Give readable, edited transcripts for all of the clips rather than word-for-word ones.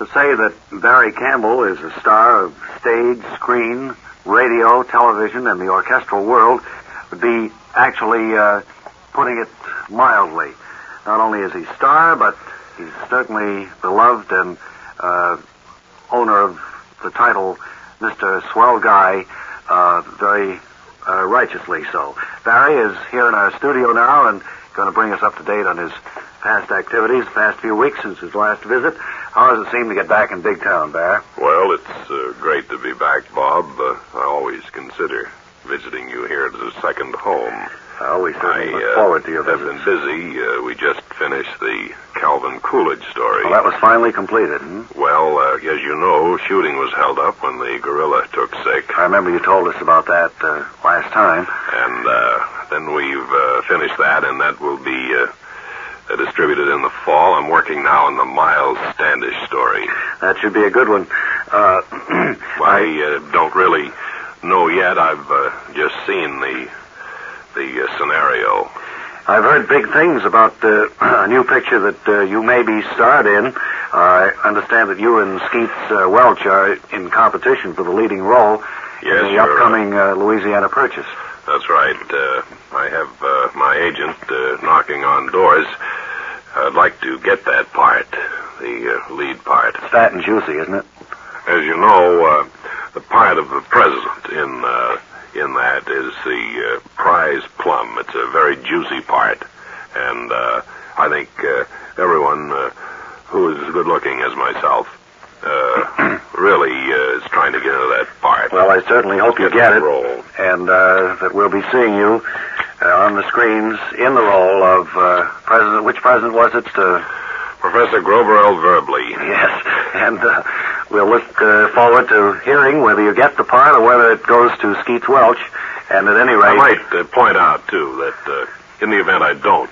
To say that Barry Campbell is a star of stage, screen, radio, television, and the orchestral world would be actually putting it mildly. Not only is he a star, but he's certainly beloved and owner of the title Mr. Swell Guy, very righteously so. Barry is here in our studio now and going to bring us up to date on his past activities, past few weeks since his last visit. How does it seem to get back in big town, Barry? Well, it's great to be back, Bob. I always consider visiting you here as a second home. Well, we certainly look forward to your visit. I've been busy. We just finished the Calvin Coolidge story. Well, that was finally completed, hmm? Well, as you know, shooting was held up when the gorilla took sick. I remember you told us about that last time. And then we've finished that, and that will be distributed in the fall. I'm working now on the Miles Standish story. That should be a good one. I don't really know yet. I've just seen the scenario. I've heard big things about a new picture that you may be starred in. I understand that you and Skeets Welch are in competition for the leading role in the upcoming Louisiana Purchase. That's right. I have my agent knocking on doors. I'd like to get that part, the lead part. It's fat and juicy, isn't it? As you know, the part of the president in that is the prize plum. It's a very juicy part, and I think everyone who is good-looking as myself really is trying to get into that part. Well, I certainly hope you get it, and that we'll be seeing you on the screens in the role of president. Which president was it? Professor Grover L. Verbly. Yes, and we'll look forward to hearing whether you get the part or whether it goes to Skeets Welch. And at any rate, I might point out too that in the event I don't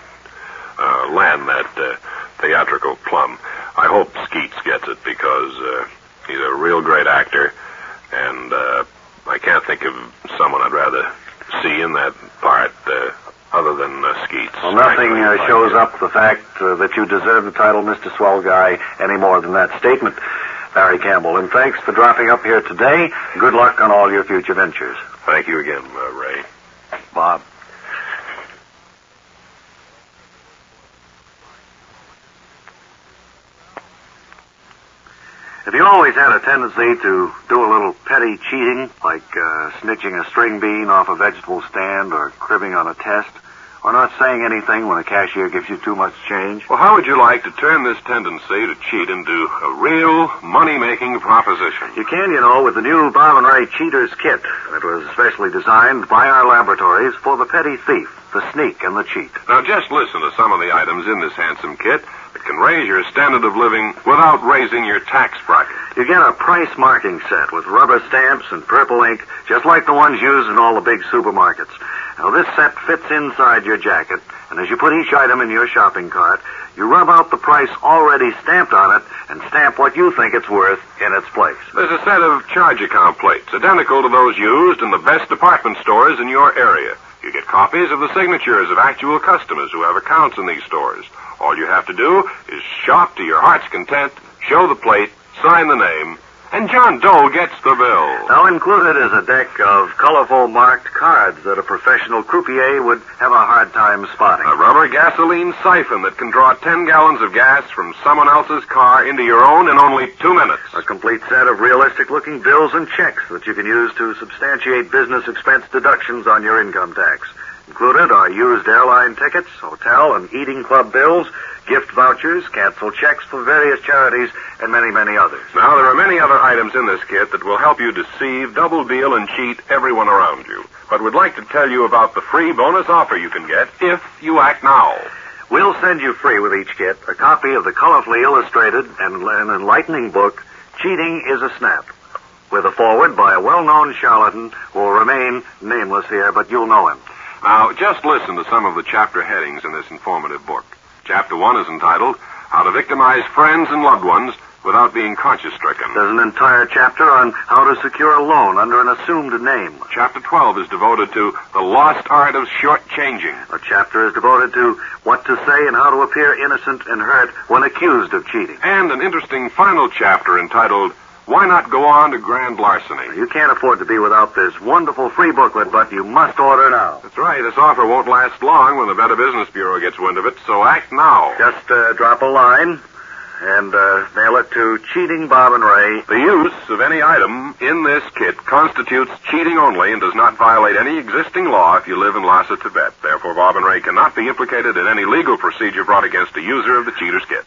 land that theatrical plum, I hope Skeets gets it because he's a real great actor, and I can't think of someone I'd rather see in that part other than Skeets. Well, nothing shows up the fact that you deserve the title Mr. Swell Guy any more than that statement, Barry Campbell. And thanks for dropping up here today. Good luck on all your future ventures. Thank you again, Ray. Bob. If you always had a tendency to do a little petty cheating, like snitching a string bean off a vegetable stand or cribbing on a test, or not saying anything when a cashier gives you too much change. Well, how would you like to turn this tendency to cheat into a real money-making proposition? You can, you know, with the new Bob and Ray Cheaters Kit that was specially designed by our laboratories for the petty thief, the sneak, and the cheat. Now, just listen to some of the items in this handsome kit that can raise your standard of living without raising your tax bracket. You get a price marking set with rubber stamps and purple ink, just like the ones used in all the big supermarkets. Now, this set fits inside your jacket, and as you put each item in your shopping cart, you rub out the price already stamped on it and stamp what you think it's worth in its place. There's a set of charge account plates, identical to those used in the best department stores in your area. You get copies of the signatures of actual customers who have accounts in these stores. All you have to do is shop to your heart's content, show the plate, sign the name, and John Doe gets the bill. Now included is a deck of colorful marked cards that a professional croupier would have a hard time spotting. A rubber gasoline siphon that can draw 10 gallons of gas from someone else's car into your own in only 2 minutes. A complete set of realistic-looking bills and checks that you can use to substantiate business expense deductions on your income tax. Included are used airline tickets, hotel and eating club bills, gift vouchers, canceled checks for various charities, and many, many others. Now, there are many other items in this kit that will help you deceive, double deal, and cheat everyone around you. But we'd like to tell you about the free bonus offer you can get if you act now. We'll send you free with each kit a copy of the colorfully illustrated and an enlightening book, Cheating is a Snap, with a foreword by a well-known charlatan who will remain nameless here, but you'll know him. Now, just listen to some of the chapter headings in this informative book. Chapter 1 is entitled, How to Victimize Friends and Loved Ones without being conscience-stricken. There's an entire chapter on how to secure a loan under an assumed name. Chapter 12 is devoted to the lost art of short-changing. A chapter is devoted to what to say and how to appear innocent and hurt when accused of cheating. And an interesting final chapter entitled, Why Not Go On to Grand Larceny? You can't afford to be without this wonderful free booklet, but you must order now. That's right. This offer won't last long when the Better Business Bureau gets wind of it, so act now. Just drop a line and mail it to Cheating Bob and Ray. The use of any item in this kit constitutes cheating only and does not violate any existing law if you live in Lhasa, Tibet. Therefore, Bob and Ray cannot be implicated in any legal procedure brought against a user of the cheater's kit.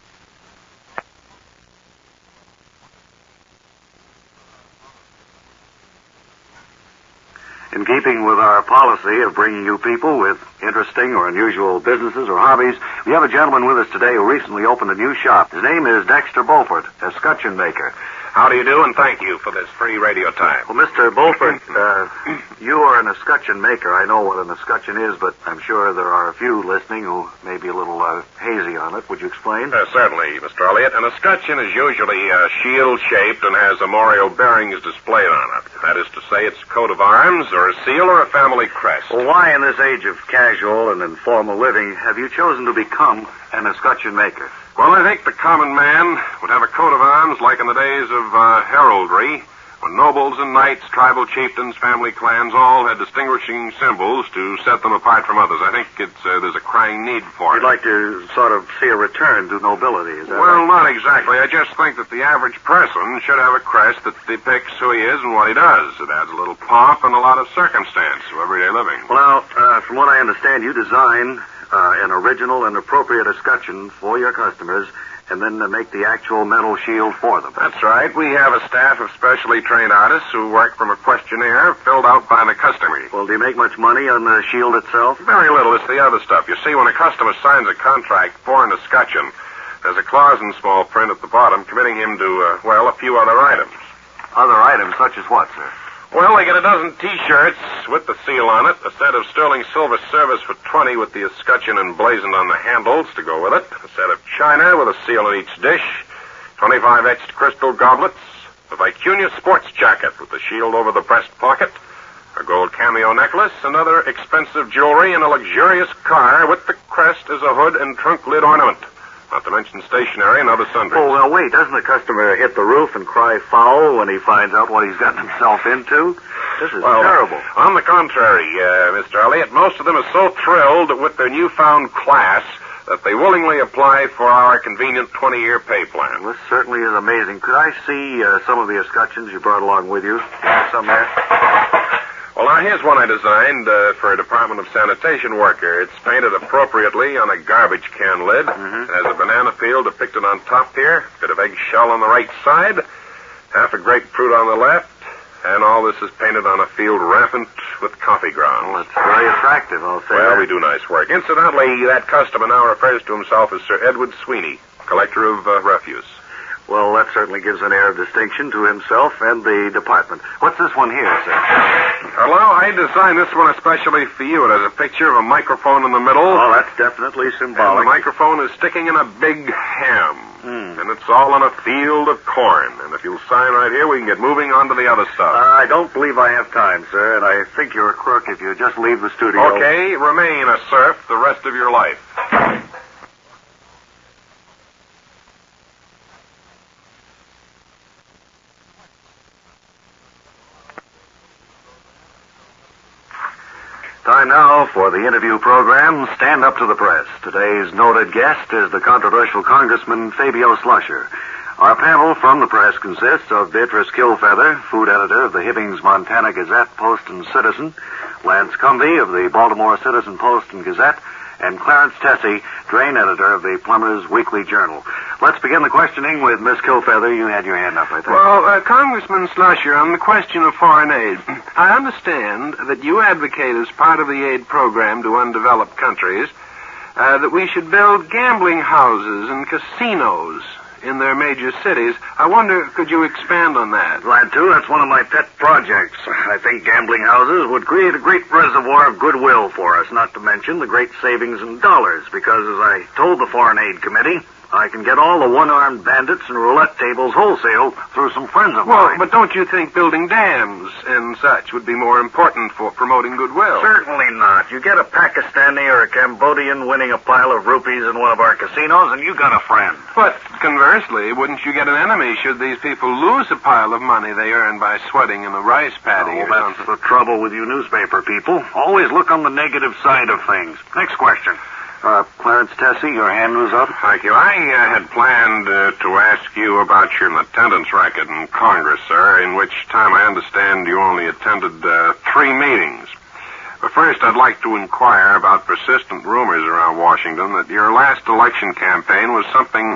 In keeping with our policy of bringing you people with interesting or unusual businesses or hobbies, we have a gentleman with us today who recently opened a new shop. His name is Dexter Beaufort, a scutcheon maker. How do you do, and thank you for this free radio time. Well, Mr. Beaufort, you are an escutcheon maker. I know what an escutcheon is, but I'm sure there are a few listening who may be a little hazy on it. Would you explain? Certainly, Mr. Elliott. An escutcheon is usually shield-shaped and has armorial bearings displayed on it. That is to say, it's a coat of arms or a seal or a family crest. Well, why in this age of casual and informal living have you chosen to become an escutcheon maker? Well, I think the common man would have a coat of arms like in the days of heraldry, when nobles and knights, tribal chieftains, family clans, all had distinguishing symbols to set them apart from others. I think it's there's a crying need for it. You'd like to sort of see a return to nobility, is that right? Well, not exactly. I just think that the average person should have a crest that depicts who he is and what he does. It adds a little pomp and a lot of circumstance to everyday living. Well, now, from what I understand, you design an original and appropriate escutcheon for your customers, and then make the actual metal shield for them. That's right. We have a staff of specially trained artists who work from a questionnaire filled out by the customer. Well, do you make much money on the shield itself? Very little. It's the other stuff. You see, when a customer signs a contract for an escutcheon, there's a clause in small print at the bottom committing him to, well, a few other items. Other items such as what, sir? Well, they get a dozen T-shirts with the seal on it, a set of sterling silver service for $20 with the escutcheon emblazoned on the handles to go with it, a set of china with a seal in each dish, 25 etched crystal goblets, a vicuña sports jacket with the shield over the breast pocket, a gold cameo necklace, another expensive jewelry, and a luxurious car with the crest as a hood and trunk lid ornament. Not to mention stationery and other sundries. Oh, well, wait. Doesn't the customer hit the roof and cry foul when he finds out what he's gotten himself into? This is terrible. On the contrary, Mr. Elliott, most of them are so thrilled with their newfound class that they willingly apply for our convenient 20-year pay plan. Well, this certainly is amazing. Could I see some of the escutcheons you brought along with you? Some there? Well, now, here's one I designed for a Department of Sanitation worker. It's painted appropriately on a garbage can lid. Mm-hmm. It has a banana peel depicted on top here, a bit of eggshell on the right side, half a grapefruit on the left, and all this is painted on a field rampant with coffee grounds. Well, it's very attractive, I'll say. Well, we do nice work. Incidentally, that customer now refers to himself as Sir Edward Sweeney, collector of refuse. Well, that certainly gives an air of distinction to himself and the department. What's this one here, sir? Hello, I designed this one especially for you. It has a picture of a microphone in the middle. Oh, that's definitely symbolic. And the microphone is sticking in a big ham. Mm. And it's all on a field of corn. And if you'll sign right here, we can get moving on to the other stuff. I don't believe I have time, sir, and I think you're a crook if you just leave the studio. Okay, remain a serf the rest of your life. Time now for the interview program, Stand Up to the Press. Today's noted guest is the controversial Congressman Fabio Slusher. Our panel from the press consists of Beatrice Kilfeather, food editor of the Hibbings, Montana Gazette, Post and Citizen, Lance Cumbey of the Baltimore Citizen, Post and Gazette, and Clarence Tessie, drain editor of the Plumbers Weekly Journal. Let's begin the questioning with Miss Kilfeather. You had your hand up, I think. Well, Congressman Slusher, on the question of foreign aid, I understand that you advocate as part of the aid program to undeveloped countries that we should build gambling houses and casinos in their major cities. I wonder, could you expand on that? Glad to. That's one of my pet projects. I think gambling houses would create a great reservoir of goodwill for us, not to mention the great savings in dollars, because as I told the Foreign Aid Committee, I can get all the one-armed bandits and roulette tables wholesale through some friends of mine. Well, but don't you think building dams and such would be more important for promoting goodwill? Certainly not. You get a Pakistani or a Cambodian winning a pile of rupees in one of our casinos, and you got a friend. But conversely, wouldn't you get an enemy should these people lose a pile of money they earn by sweating in a rice paddy? Oh, that's the trouble with you newspaper people. Always look on the negative side of things. Next question. Clarence Tessie, your hand was up. Thank you. I had planned to ask you about your attendance record in Congress, sir, in which time I understand you only attended 3 meetings. But first, I'd like to inquire about persistent rumors around Washington that your last election campaign was something,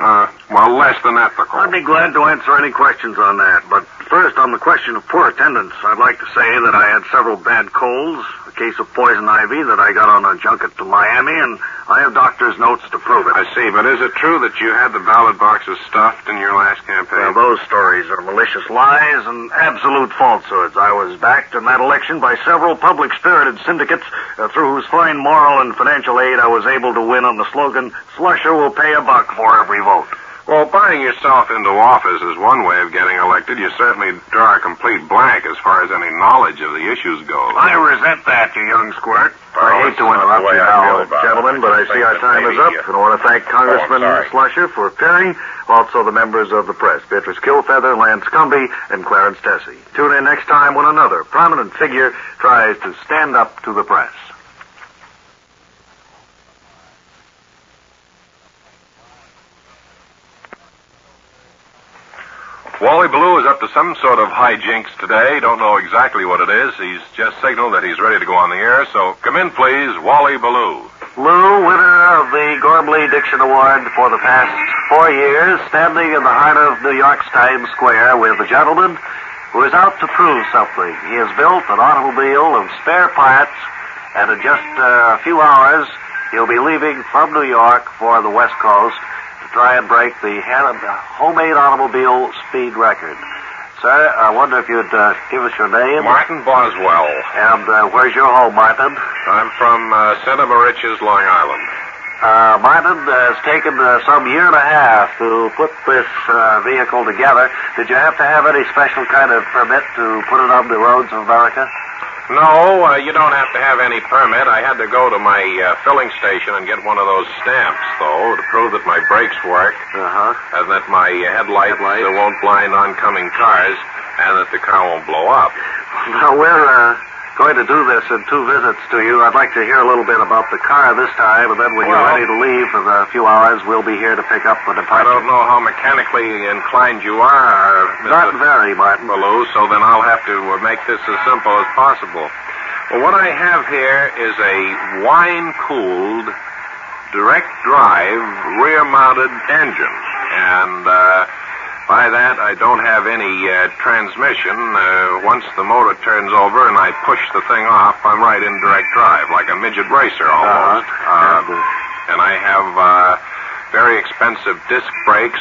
less than ethical. I'd be glad to answer any questions on that, but first, on the question of poor attendance, I'd like to say that I had several bad colds, a case of poison ivy that I got on a junket to Miami, and I have doctor's notes to prove it. I see, but is it true that you had the ballot boxes stuffed in your last campaign? Well, those stories are malicious lies and absolute falsehoods. I was backed in that election by several public-spirited syndicates through whose fine moral and financial aid I was able to win on the slogan, "Slusher will pay a buck for every vote." Well, buying yourself into office is one way of getting elected. You certainly draw a complete blank as far as any knowledge of the issues goes. I resent that, you young squirt. I hate to interrupt you now, gentlemen, but I see our time is up. And I want to thank Congressman Slusher for appearing, also the members of the press, Beatrice Kilfeather, Lance Cumbey, and Clarence Tessie. Tune in next time when another prominent figure tries to stand up to the press. Wally Ballou is up to some sort of hijinks today. Don't know exactly what it is. He's just signaled that he's ready to go on the air. So come in, please, Wally Ballou. Ballou, winner of the Gormley Diction Award for the past 4 years, standing in the heart of New York's Times Square with a gentleman who is out to prove something. He has built an automobile of spare parts, and in just a few hours, he'll be leaving from New York for the West Coast to try and break the homemade automobile speed record. Sir, I wonder if you'd give us your name. Martin Boswell. And where's your home, Martin? I'm from Santa Mauritius, Long Island. Martin, it's taken some year and a half to put this vehicle together. Did you have to have any special kind of permit to put it on the roads of America? No, you don't have to have any permit. I had to go to my filling station and get one of those stamps, though, to prove that my brakes work, and that my headlights won't blind oncoming cars, and that the car won't blow up. Now, we're going to do this in 2 visits to you. I'd like to hear a little bit about the car this time, and then when you're ready to leave for a few hours, we'll be here to pick up the departure. I don't know how mechanically inclined you are, Mr. Not very, Martin Ballou, so then I'll have to make this as simple as possible. Well, what I have here is a wine-cooled, direct-drive, rear-mounted engine. And by that, I don't have any transmission. Once the motor turns over and I push the thing off, I'm right in direct drive, like a midget racer almost. And I have very expensive disc brakes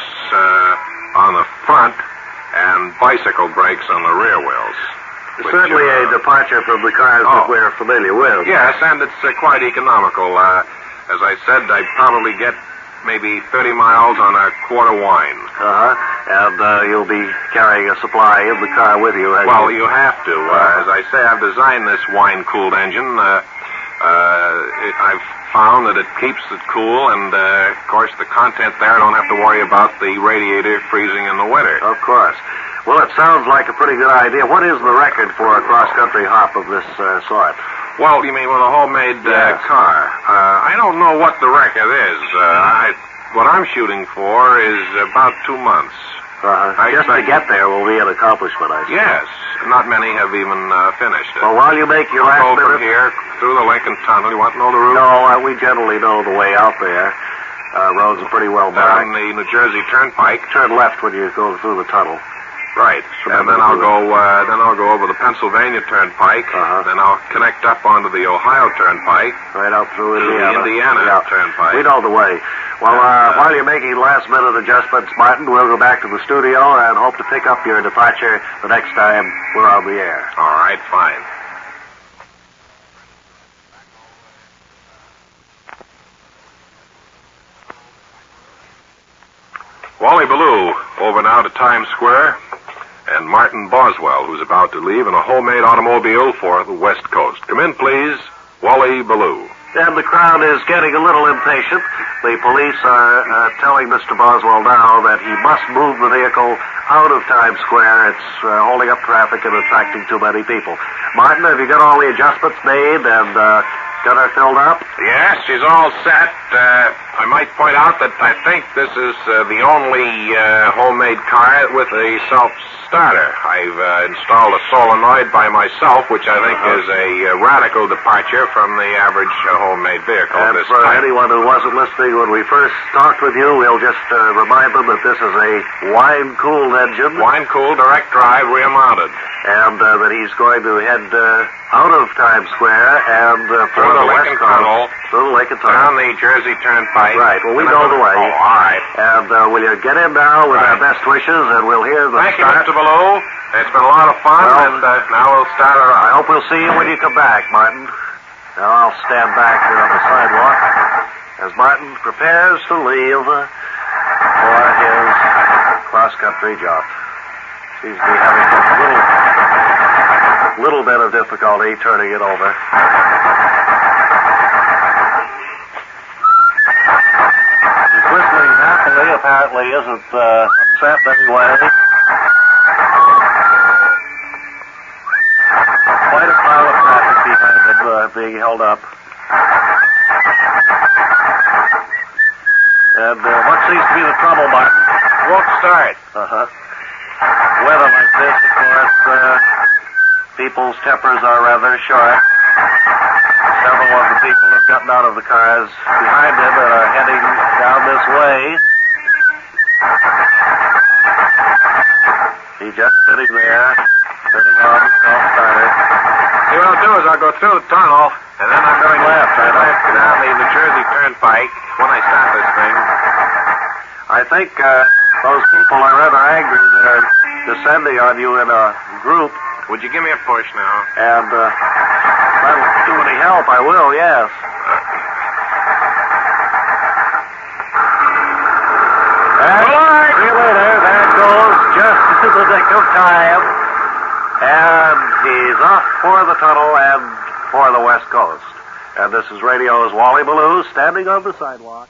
on the front and bicycle brakes on the rear wheels. Certainly a departure from the cars that we're familiar with. Yes, and it's quite economical. As I said, I probably get maybe 30 miles on a quart of wine. And you'll be carrying a supply in the car with you. Well, you have to. As I say, I've designed this wine-cooled engine. I've found that it keeps it cool, and, of course, the content there, I don't have to worry about the radiator freezing in the winter. Of course. Well, it sounds like a pretty good idea. What is the record for a cross-country hop of this sort? Well, you mean with a homemade car? I don't know what the record is. What I'm shooting for is about 2 months. Just to get there will be an accomplishment, I suppose. Yes. Not many have even finished it. Well, while you make your last minute... Go from here, through the Lincoln Tunnel. You want to know the route? No, we generally know the way out there. Roads are pretty well marked. Down the New Jersey Turnpike. Turn left when you go through the tunnel. Right, and then I'll go. Then I'll go over the Pennsylvania Turnpike. Then I'll connect up onto the Ohio Turnpike. Right out through Indiana. The Indiana Turnpike. We know the way. Well, while you're making last-minute adjustments, Martin, we'll go back to the studio and hope to pick up your departure the next time we're on the air. All right, fine. Wally Ballou over now to Times Square, and Martin Boswell, who's about to leave in a homemade automobile for the West Coast. Come in, please, Wally Ballou. And the crowd is getting a little impatient. The police are telling Mr. Boswell now that he must move the vehicle out of Times Square. It's holding up traffic and attracting too many people. Martin, have you got all the adjustments made and got her filled up? Yes, she's all set. I might point out that I think this is the only homemade car with a self-starter. I've installed a solenoid by myself, which I think is a radical departure from the average homemade vehicle. And this for type. Anyone who wasn't listening when we first talked with you, we'll just remind them that this is a wine-cooled engine. Wine-cooled, direct drive, rear-mounted. And that he's going to head out of Times Square and through the Lincoln Tunnel. Through the Lincoln Tunnel. Down the Jersey Turnpike. Right. Well, we know the way. Oh, all right. And will you get in now with our best wishes, and we'll hear the start. Thank you, Mr. Ballou. It's been a lot of fun, and now we'll start our... I hope we'll see you when you come back, Martin. Now I'll stand back here on the sidewalk as Martin prepares to leave for his cross-country job. Seems to be having a little bit of difficulty turning it over. He's whistling happily, apparently isn't upset in any way. Quite a pile of traffic behind him being held up. And what seems to be the trouble, Martin? Won't start. Uh-huh. Weather like this, of course, people's tempers are rather short. Several of the people have gotten out of the cars behind him and are heading down this way. He's just sitting there, turning on the self-starter. See, what I'll do is I'll go through the tunnel, and then I'm going left. I'd like to go down the New Jersey Turnpike when I start this thing. I think those people are rather angry that are descending on you in a group. Would you give me a push now? And if I don't do any help, I will, yes. And see you later. That goes just in the nick of time. And he's off for the tunnel and for the West Coast. And this is Radio's Wally Ballou standing on the sidewalk.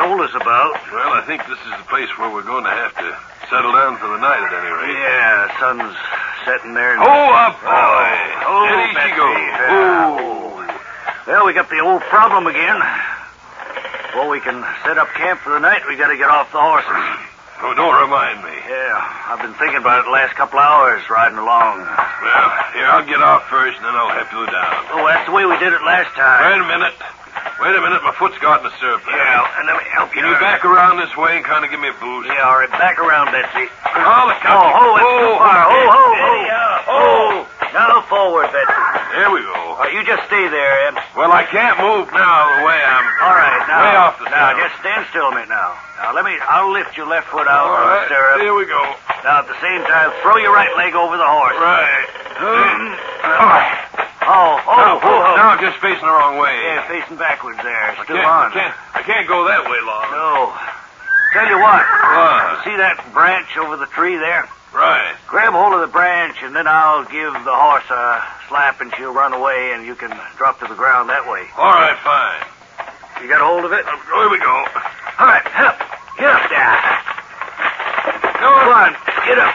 Told us about. Well, I think this is the place where we're going to have to settle down for the night at any rate. Yeah, sun's setting there. Oh, up, boy! Oh, there she goes. Oh. Well, we got the old problem again. Before we can set up camp for the night, we got to get off the horses. Oh, don't remind me. Yeah, I've been thinking about it the last couple hours riding along. Well, here, I'll get off first, and then I'll have to go down. Oh, that's the way we did it last time. Wait a minute, my foot's got in the surf. Yeah, and let me help you. Can you back around this way and kind of give me a boost? Yeah, all right, back around, Betsy. Oh, the country. Oh, it's too far. Now forward, Betsy. There we go. You just stay there, Ed. Well, I can't move now the way I'm. All right, now. Way off the now, just stand still a minute now. Now, I'll lift your left foot out on the stirrup. Here we go. Now, at the same time, throw your right leg over the horse. Right. Now I'm just facing the wrong way. Yeah, facing backwards there. I can't go that way, Long. No. Tell you what. See that branch over the tree there? Right. Grab hold of the branch, and then I'll give the horse a slap, and she'll run away, and you can drop to the ground that way. All right, fine. You got hold of it? Here we go. All right, get up there. Come on, get up.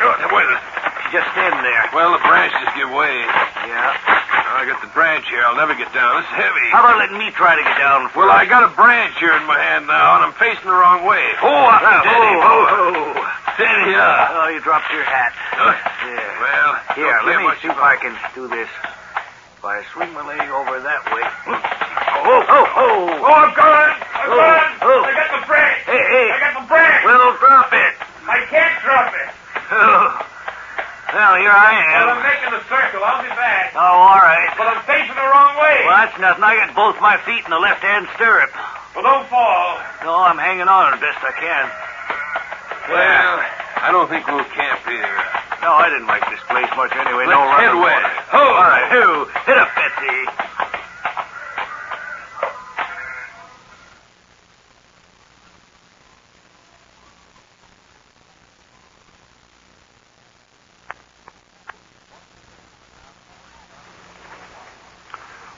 Just standing there. Well, the branch just give way. Yeah. I got the branch here. I'll never get down. It's heavy. How about letting me try to get down first? Well, I got a branch here in my hand now, and I'm facing the wrong way. Steady up. Oh, you dropped your hat. Yeah. Well, here, let me see if I can do this. If I swing my leg over that way. I'm gone. I got the branch. Hey. I got the branch. Well, drop it. I can't drop it. Well, here I am. Well, I'm making a circle. I'll be back. Oh, all right. Well, I'm facing the wrong way. Well, that's nothing. I got both my feet in the left-hand stirrup. Well, don't fall. No, I'm hanging on as best I can. Well, I don't think we'll camp either. No, I didn't like this place much anyway. Let's head west. Oh, all right, who? Hit up, Betsy.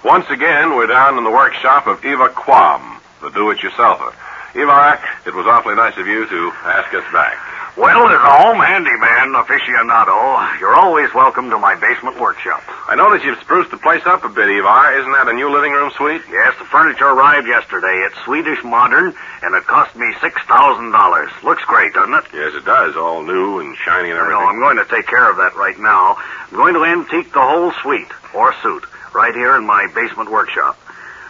Once again, we're down in the workshop of Eva Quam, the do-it-yourselfer. Eva, it was awfully nice of you to ask us back. Well, as a home handyman aficionado, you're always welcome to my basement workshop. I notice you've spruced the place up a bit, Eva. Isn't that a new living room suite? Yes, the furniture arrived yesterday. It's Swedish modern, and it cost me $6,000. Looks great, doesn't it? Yes, it does. All new and shiny and everything. No, I'm going to take care of that right now. I'm going to antique the whole suite, or suit, right here in my basement workshop.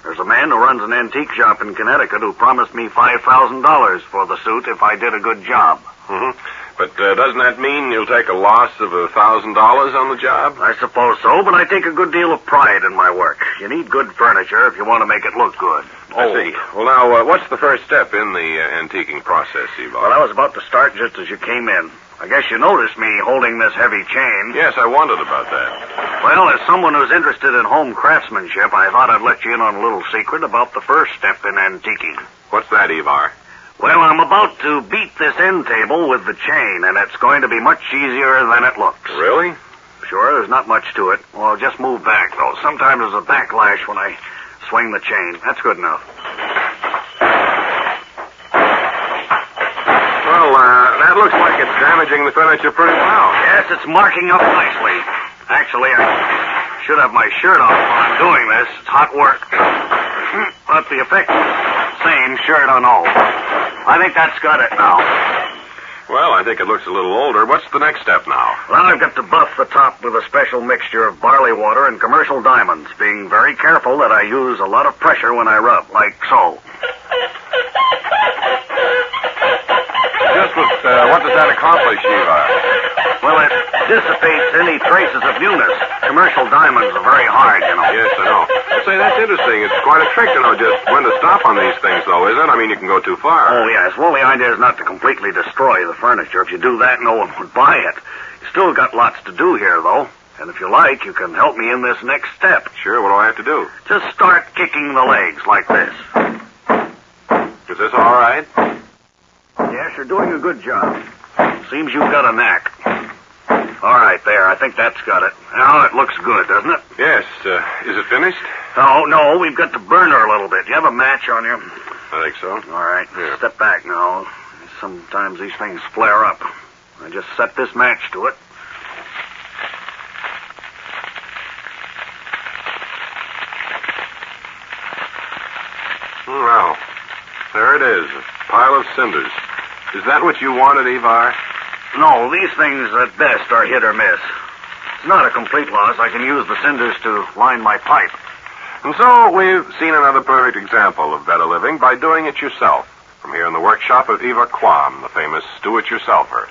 There's a man who runs an antique shop in Connecticut who promised me $5,000 for the suit if I did a good job. Mm-hmm. But doesn't that mean you'll take a loss of $1,000 on the job? I suppose so, but I take a good deal of pride in my work. You need good furniture if you want to make it look good. I see. Well, now, what's the first step in the antiquing process, Eva? Well, I was about to start just as you came in. I guess you noticed me holding this heavy chain. Yes, I wondered about that. Well, as someone who's interested in home craftsmanship, I thought I'd let you in on a little secret about the first step in antiquing. What's that, Evar? Well, I'm about to beat this end table with the chain, and it's going to be much easier than it looks. Really? Sure, there's not much to it. Well, just move back, though. Sometimes there's a backlash when I swing the chain. That's good enough. That looks like it's damaging the furniture pretty well. Yes, it's marking up nicely. Actually, I should have my shirt off while I'm doing this. It's hot work. But the effect is the same, shirt on all. I think that's got it now. Well, I think it looks a little older. What's the next step now? Well, I've got to buff the top with a special mixture of barley water and commercial diamonds, being very careful that I use a lot of pressure when I rub, like so. What does that accomplish, Eva? Well, it dissipates any traces of newness. Commercial diamonds are very hard, you know. Yes, I know. I'd say, that's interesting. It's quite a trick to know just when to stop on these things, though, isn't it? I mean, you can go too far. Oh, yes. Well, the idea is not to completely destroy the furniture. If you do that, no one would buy it. You still got lots to do here, though. And if you like, you can help me in this next step. Sure. What do I have to do? Just start kicking the legs like this. Is this all right? Yes, you're doing a good job. Seems you've got a knack. All right, there. I think that's got it. Now it looks good, doesn't it? Yes. Is it finished? Oh, no. We've got to burn her a little bit. You have a match on you? I think so. All right. Yeah. Step back now. Sometimes these things flare up. I just set this match to it. Well, there it is. A pile of cinders. Is that what you wanted, Evar? No, these things at best are hit or miss. It's not a complete loss. I can use the cinders to line my pipe. And so we've seen another perfect example of better living by doing it yourself. From here in the workshop of Eva Quam, the famous do-it-yourselfer.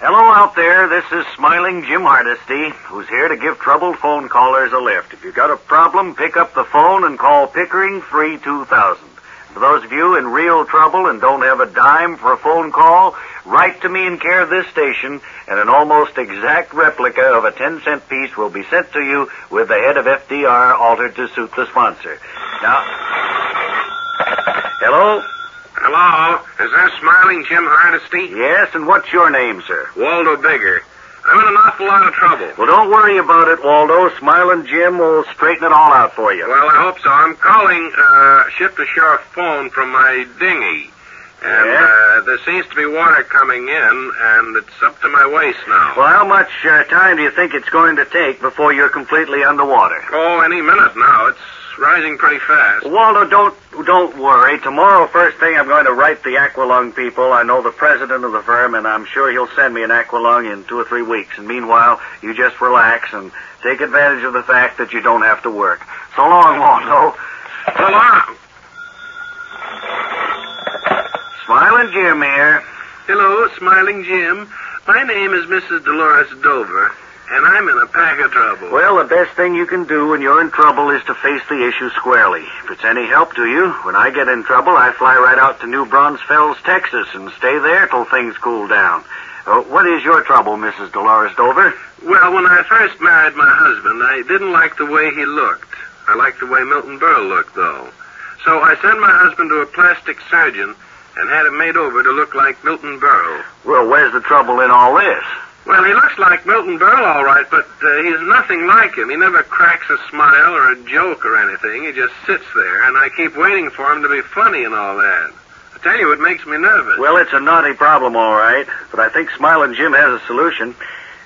Hello out there, this is Smiling Jim Hardesty, who's here to give troubled phone callers a lift. If you've got a problem, pick up the phone and call Pickering 3-2000. For those of you in real trouble and don't have a dime for a phone call, write to me in care of this station, and an almost exact replica of a 10-cent piece will be sent to you with the head of FDR altered to suit the sponsor. Now, hello? Hello, is that Smiling Jim Hardesty? Yes, and what's your name, sir? Waldo Bigger. I'm in an awful lot of trouble. Well, don't worry about it, Waldo. Smiling Jim will straighten it all out for you. Well, I hope so. I'm calling ship-to-shore phone from my dinghy. And yes? There seems to be water coming in, and it's up to my waist now. Well, how much time do you think it's going to take before you're completely underwater? Oh, any minute now. It's rising pretty fast. Waldo, don't worry. Tomorrow, first thing, I'm going to write the Aqualung people. I know the president of the firm, and I'm sure he'll send me an Aqualung in 2 or 3 weeks. And meanwhile, you just relax and take advantage of the fact that you don't have to work. So long, Waldo. So long. Smiling Jim here. Hello, Smiling Jim. My name is Mrs. Dolores Dover, and I'm in a pack of trouble. Well, the best thing you can do when you're in trouble is to face the issue squarely. If it's any help to you, when I get in trouble, I fly right out to New Braunfels, Texas, and stay there till things cool down. What is your trouble, Mrs. Dolores Dover? Well, when I first married my husband, I didn't like the way he looked. I liked the way Milton Burrow looked, though. So I sent my husband to a plastic surgeon and had him made over to look like Milton Burrow. Well, where's the trouble in all this? Well, he looks like Milton Burrow, all right, but he's nothing like him. He never cracks a smile or a joke or anything. He just sits there, and I keep waiting for him to be funny and all that. I tell you, it makes me nervous. Well, it's a naughty problem, all right, but I think Smiling Jim has a solution.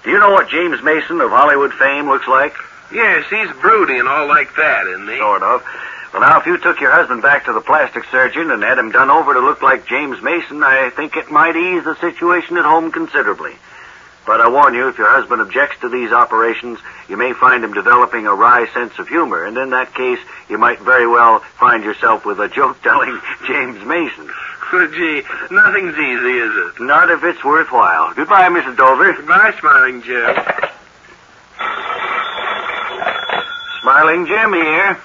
Do you know what James Mason of Hollywood fame looks like? Yes, he's broody and all like that, isn't he? Sort of. Well, now, if you took your husband back to the plastic surgeon and had him done over to look like James Mason, I think it might ease the situation at home considerably. But I warn you, if your husband objects to these operations, you may find him developing a wry sense of humor, and in that case, you might very well find yourself with a joke-telling James Mason. Well, gee, nothing's easy, is it? Not if it's worthwhile. Goodbye, Mrs. Dover. Goodbye, Smiling Jim. Smiling Jim here.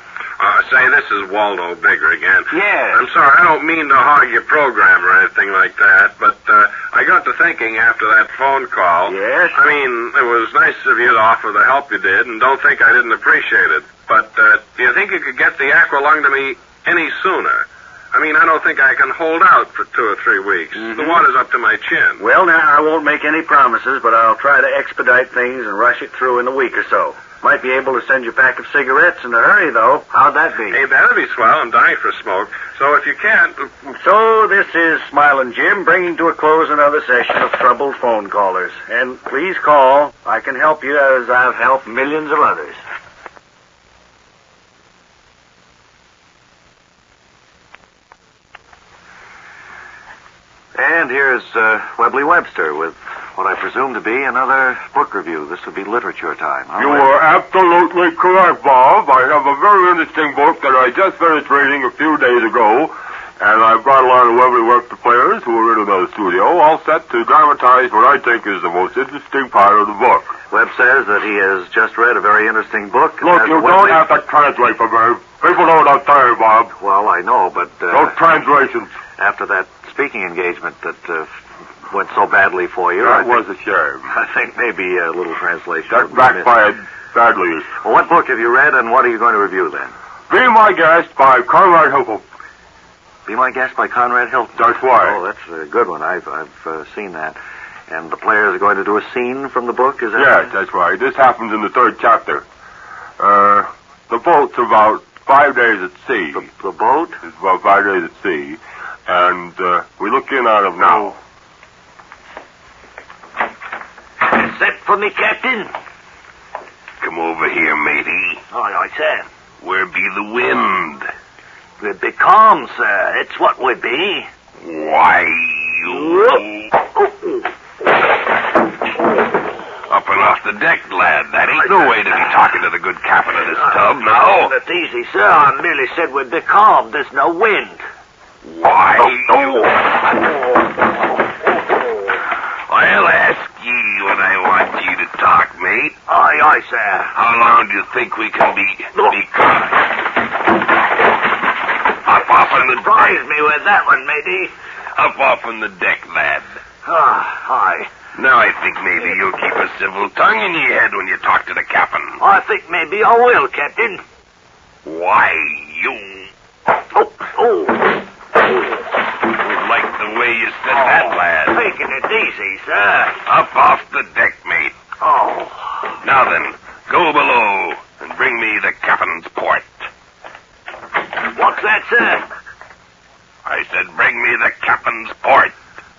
Say, this is Waldo Bigger again. Yes. I'm sorry, I don't mean to hog your program or anything like that, but I got to thinking after that phone call. Yes? I mean, it was nice of you to offer the help you did, and don't think I didn't appreciate it. But do you think you could get the aqualung to me any sooner? I mean, I don't think I can hold out for 2 or 3 weeks. Mm-hmm. The water's up to my chin. Well, now, I won't make any promises, but I'll try to expedite things and rush it through in a week or so. Might be able to send you a pack of cigarettes in a hurry, though. How'd that be? Hey, that'd be swell. I'm dying for a smoke. So if you can't... So this is Smiling Jim bringing to a close another session of troubled phone callers. And please call. I can help you as I've helped millions of others. And here's Webley Webster with... what I presume to be another book review. This would be literature time. All you are absolutely correct, Bob. I have a very interesting book that I just finished reading a few days ago, and I brought along the Webley Webster players who were in another studio, all set to dramatize what I think is the most interesting part of the book. Webb says that he has just read a very interesting book. Look, you don't have to translate for me. People know what I'm saying, Bob. Well, I know, but... no translations. After that speaking engagement that... went so badly for you. That was a shame. I think maybe a little translation. That backfired badly. Well, what book have you read, and what are you going to review then? Be My Guest by Conrad Hilton. Be My Guest by Conrad Hilton. That's why. Oh, that's a good one. I've seen that. And the players are going to do a scene from the book, is that right? Yes, that's right. This happens in the third chapter. The boat's about 5 days at sea. The boat? It's about 5 days at sea. And we look in out of now. Set for me, Captain. Come over here, matey. All right, sir. Where be the wind? We'd be calm, sir. It's what we be. Why, you... Up and off the deck, lad. That ain't no way to be talking to the good captain of this tub, now. That's easy, sir. I merely said we'd be calm. There's no wind. Why, I'll ask ye when I want ye to talk, mate. Aye, aye, sir. How long do you think we can be caught? Up off on the deck. Surprise me with that one, matey. Up off on the deck, lad. Aye. Now I think maybe you'll keep a civil tongue in your head when you talk to the captain. I think maybe I will, Captain. Why, you... Like the way you said that, lad. Taking it easy, sir. Up off the deck, mate. Oh. Now then, go below and bring me the captain's port. What's that, sir? I said bring me the captain's port.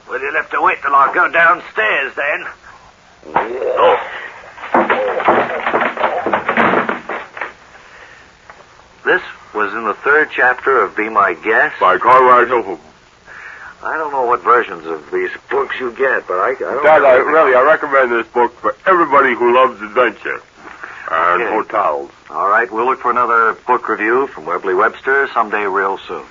Well, you'll have to wait till I go downstairs, then. This was in the third chapter of Be My Guest. By Conrad Hilton. I don't know what versions of these books you get, but I recommend this book for everybody who loves adventure and hotels. All right, we'll look for another book review from Webley Webster someday real soon.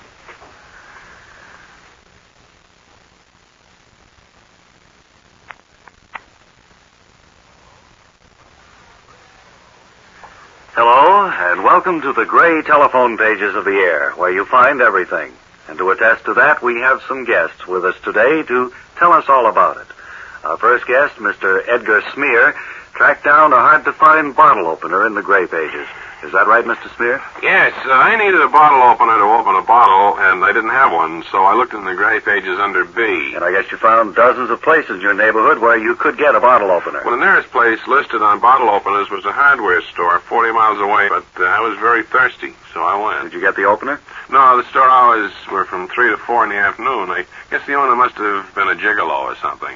and welcome to the gray telephone pages of the air, where you find everything. And to attest to that, we have some guests with us today to tell us all about it. Our first guest, Mr. Edgar Smear, tracked down a hard-to-find bottle opener in the gray pages. Is that right, Mr. Smear? Yes, I needed a bottle opener to open a bottle, and I didn't have one, so I looked in the gray pages under B. And I guess you found dozens of places in your neighborhood where you could get a bottle opener. Well, the nearest place listed on bottle openers was a hardware store 40 miles away, but I was very thirsty, so I went. Did you get the opener? No, the store hours were from 3 to 4 in the afternoon. I guess the owner must have been a gigolo or something.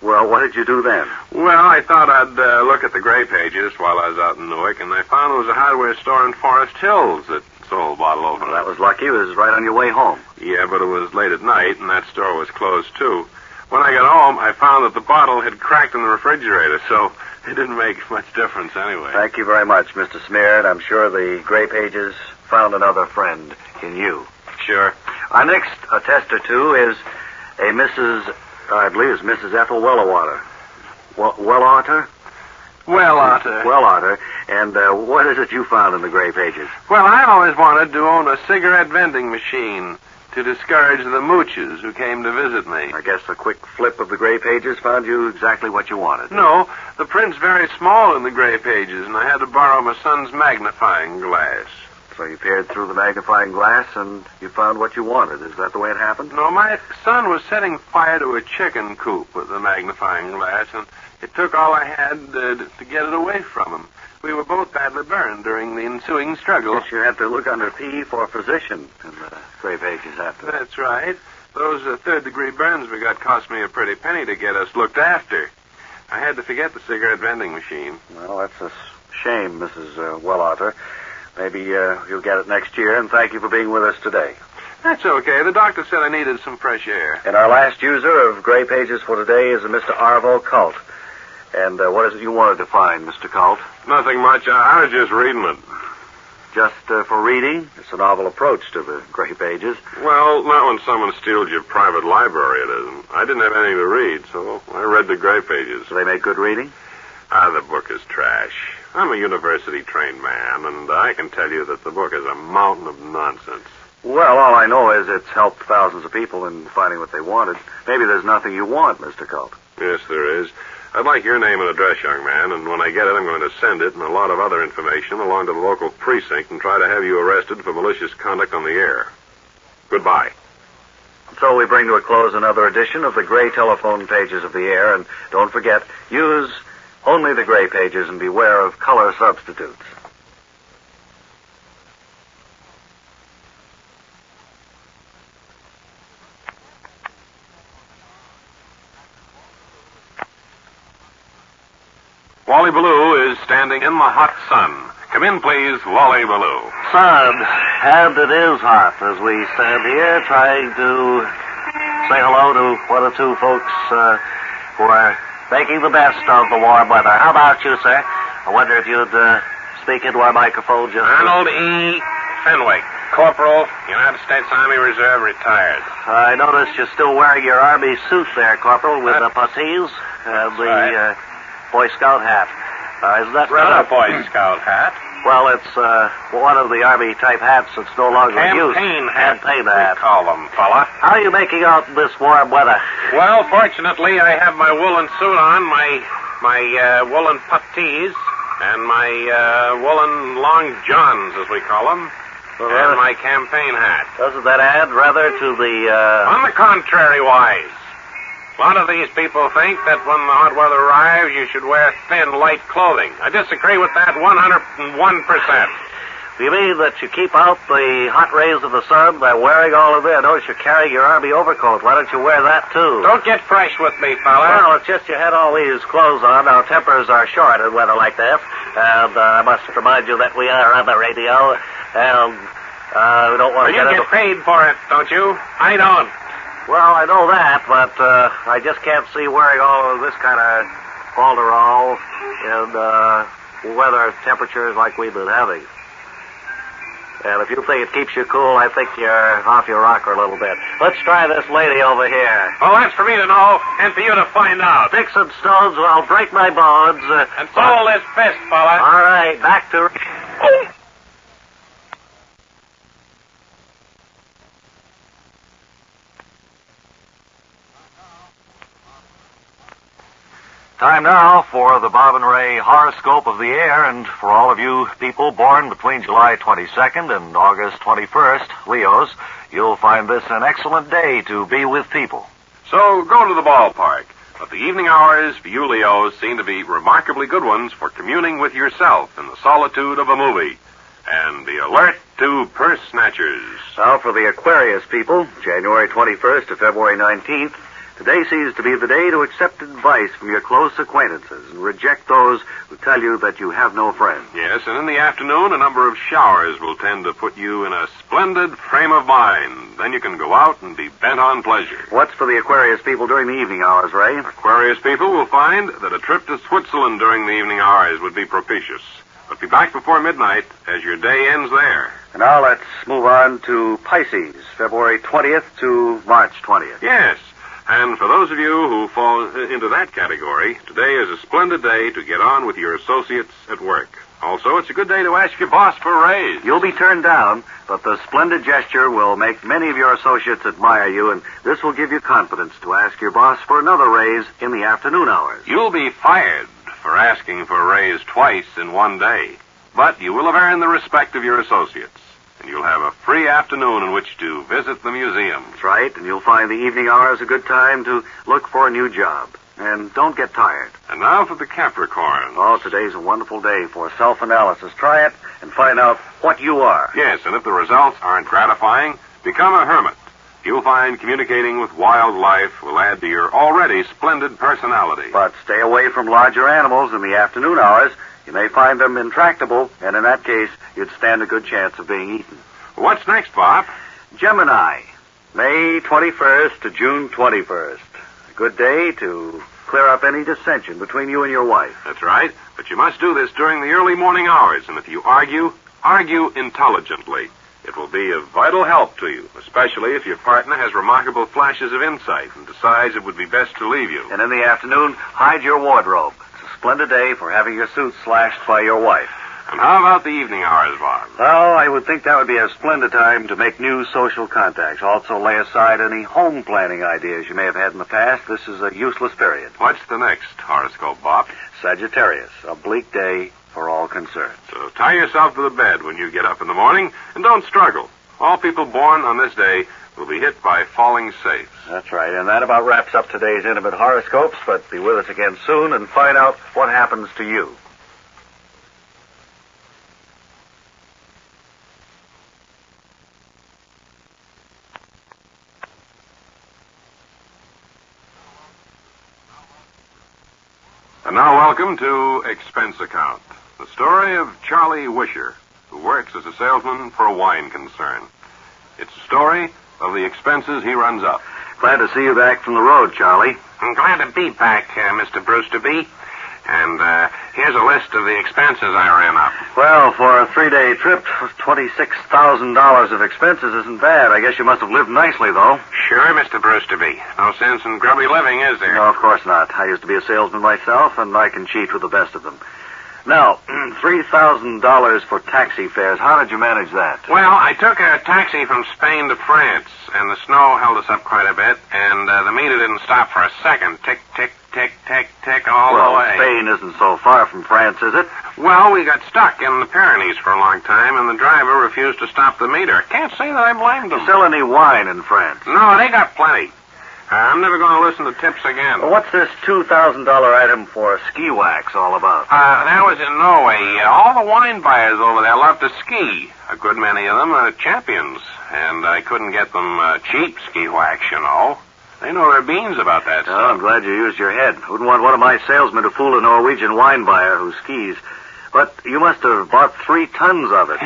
Well, what did you do then? Well, I thought I'd look at the gray pages while I was out in Newark, and I found there was a hardware store in Forest Hills that sold bottle openers. Well, that was lucky. It was right on your way home. Yeah, but it was late at night, and that store was closed, too. When I got home, I found that the bottle had cracked in the refrigerator, so it didn't make much difference anyway. Thank you very much, Mr. Smear, and I'm sure the gray pages found another friend in you. Sure. Our next attester, too, is a Mrs. I believe it's Mrs. Ethel Wellawater. Wellawater. And what is it you found in the gray pages? Well, I've always wanted to own a cigarette vending machine to discourage the mooches who came to visit me. I guess a quick flip of the gray pages found you exactly what you wanted. No, the print's very small in the gray pages, and I had to borrow my son's magnifying glass. So you peered through the magnifying glass and you found what you wanted. Is that the way it happened? No, my son was setting fire to a chicken coop with the magnifying glass, and it took all I had to get it away from him. We were both badly burned during the ensuing struggle. Yes, you had to look under P for physician in the gray pages after that. That's right. Those third-degree burns we got cost me a pretty penny to get us looked after. I had to forget the cigarette vending machine. Well, that's a shame, Mrs. Wellawater. Maybe you'll get it next year, and thank you for being with us today. That's okay. The doctor said I needed some fresh air. And our last user of gray pages for today is a Mr. Arvo Colt. And what is it you wanted to find, Mr. Colt? Nothing much. I was just reading it. Just for reading? It's a novel approach to the gray pages. Well, not when someone steals your private library, it isn't. I didn't have anything to read, so I read the gray pages. Do they make good reading? The book is trash. I'm a university-trained man, and I can tell you that the book is a mountain of nonsense. Well, all I know is it's helped thousands of people in finding what they wanted. Maybe there's nothing you want, Mr. Colt. Yes, there is. I'd like your name and address, young man, and when I get it, I'm going to send it and a lot of other information along to the local precinct and try to have you arrested for malicious conduct on the air. Goodbye. So we bring to a close another edition of the Gray Telephone Pages of the Air, and don't forget, use only the gray pages, and beware of color substitutes. Wally Ballou is standing in the hot sun. Come in, please, Wally Ballou. Son, and it is hot as we stand here trying to say hello to one or two folks who are making the best of the warm weather. How about you, sir? I wonder if you'd speak into our microphone just... Arnold E. Fenwick, Corporal, United States Army Reserve, retired. I noticed you're still wearing your Army suit there, Corporal, with the puttees and the Boy Scout hat. Isn't that right? A Boy Scout hat. Well, it's one of the Army-type hats that's no longer in use. Campaign hat. We call them, fella. How are you making out in this warm weather? Well, fortunately, I have my woolen suit on, my woolen puttees, and my woolen long johns, as we call them, and my campaign hat. Doesn't that add rather to the... On the contrary, wise. A lot of these people think that when the hot weather arrives, you should wear thin, light clothing. I disagree with that 101%. You mean that you keep out the hot rays of the sun by wearing all of that? Notice you carry your Army overcoat. Why don't you wear that, too? Don't get fresh with me, fella. Well, it's just you had all these clothes on. Our tempers are short in weather like this. And I must remind you that we are on the radio. And we don't want to get into... You get paid for it, don't you? I don't. Well, I know that, but I just can't see wearing all of this kind of falderall in weather temperatures like we've been having. And if you think it keeps you cool, I think you're off your rocker a little bit. Let's try this lady over here. Well, that's for me to know and for you to find out. Pick some stones or I'll break my bones. And follow this fist, fella. All right, back to... Time now for the Bob and Ray horoscope of the air, and for all of you people born between July 22nd and August 21st, Leos, you'll find this an excellent day to be with people. So go to the ballpark. But the evening hours for you Leos seem to be remarkably good ones for communing with yourself in the solitude of a movie. And be alert to purse snatchers. Now for the Aquarius people, January 21st to February 19th, today seems to be the day to accept advice from your close acquaintances and reject those who tell you that you have no friends. Yes, and in the afternoon, a number of showers will tend to put you in a splendid frame of mind. Then you can go out and be bent on pleasure. What's for the Aquarius people during the evening hours, Ray? Aquarius people will find that a trip to Switzerland during the evening hours would be propitious. But be back before midnight as your day ends there. And now let's move on to Pisces, February 20th to March 20th. Yes. And for those of you who fall into that category, today is a splendid day to get on with your associates at work. Also, it's a good day to ask your boss for a raise. You'll be turned down, but the splendid gesture will make many of your associates admire you, and this will give you confidence to ask your boss for another raise in the afternoon hours. You'll be fired for asking for a raise twice in one day, but you will have earned the respect of your associates. And you'll have a free afternoon in which to visit the museum. That's right, and you'll find the evening hours a good time to look for a new job. And don't get tired. And now for the Capricorn. Oh, today's a wonderful day for self-analysis. Try it and find out what you are. Yes, and if the results aren't gratifying, become a hermit. You'll find communicating with wildlife will add to your already splendid personality. But stay away from larger animals in the afternoon hours. You may find them intractable, and in that case, you'd stand a good chance of being eaten. What's next, Bob? Gemini, May 21st to June 21st. A good day to clear up any dissension between you and your wife. That's right, but you must do this during the early morning hours, and if you argue intelligently. It will be of vital help to you, especially if your partner has remarkable flashes of insight and decides it would be best to leave you. And in the afternoon, hide your wardrobe. Splendid day for having your suit slashed by your wife. And how about the evening hours, Bob? Well, I would think that would be a splendid time to make new social contacts. Also, lay aside any home planning ideas you may have had in the past. This is a useless period. What's the next horoscope, Bob? Sagittarius, a bleak day for all concerned. So tie yourself to the bed when you get up in the morning, and don't struggle. All people born on this day will be hit by falling safes. That's right, and that about wraps up today's Intimate Horoscopes, but be with us again soon and find out what happens to you. And now welcome to Expense Account, the story of Charlie Wisher, who works as a salesman for a wine concern. It's a story of the expenses he runs up. Glad to see you back from the road, Charlie. I'm glad to be back, Mr. Brewster B. And here's a list of the expenses I ran up. Well, for a three-day trip, $26,000 of expenses isn't bad. I guess you must have lived nicely, though. Sure, Mr. Brewster B. No sense in grubby living, is there? No, of course not. I used to be a salesman myself, and I can cheat with the best of them. Now, $3,000 for taxi fares. How did you manage that? Well, I took a taxi from Spain to France, and the snow held us up quite a bit, and the meter didn't stop for a second. Tick, tick, tick, tick, tick, all the way. Well, Spain isn't so far from France, is it? Well, we got stuck in the Pyrenees for a long time, and the driver refused to stop the meter. I can't say that I blamed him. Sell any wine in France? No, they got plenty. I'm never going to listen to tips again. Well, what's this $2,000 item for ski wax all about? That was in Norway. All the wine buyers over there love to ski. A good many of them are champions. And I couldn't get them cheap ski wax, you know. They know their beans about that stuff. Oh, I'm glad you used your head. Wouldn't want one of my salesmen to fool a Norwegian wine buyer who skis. But you must have bought 3 tons of it.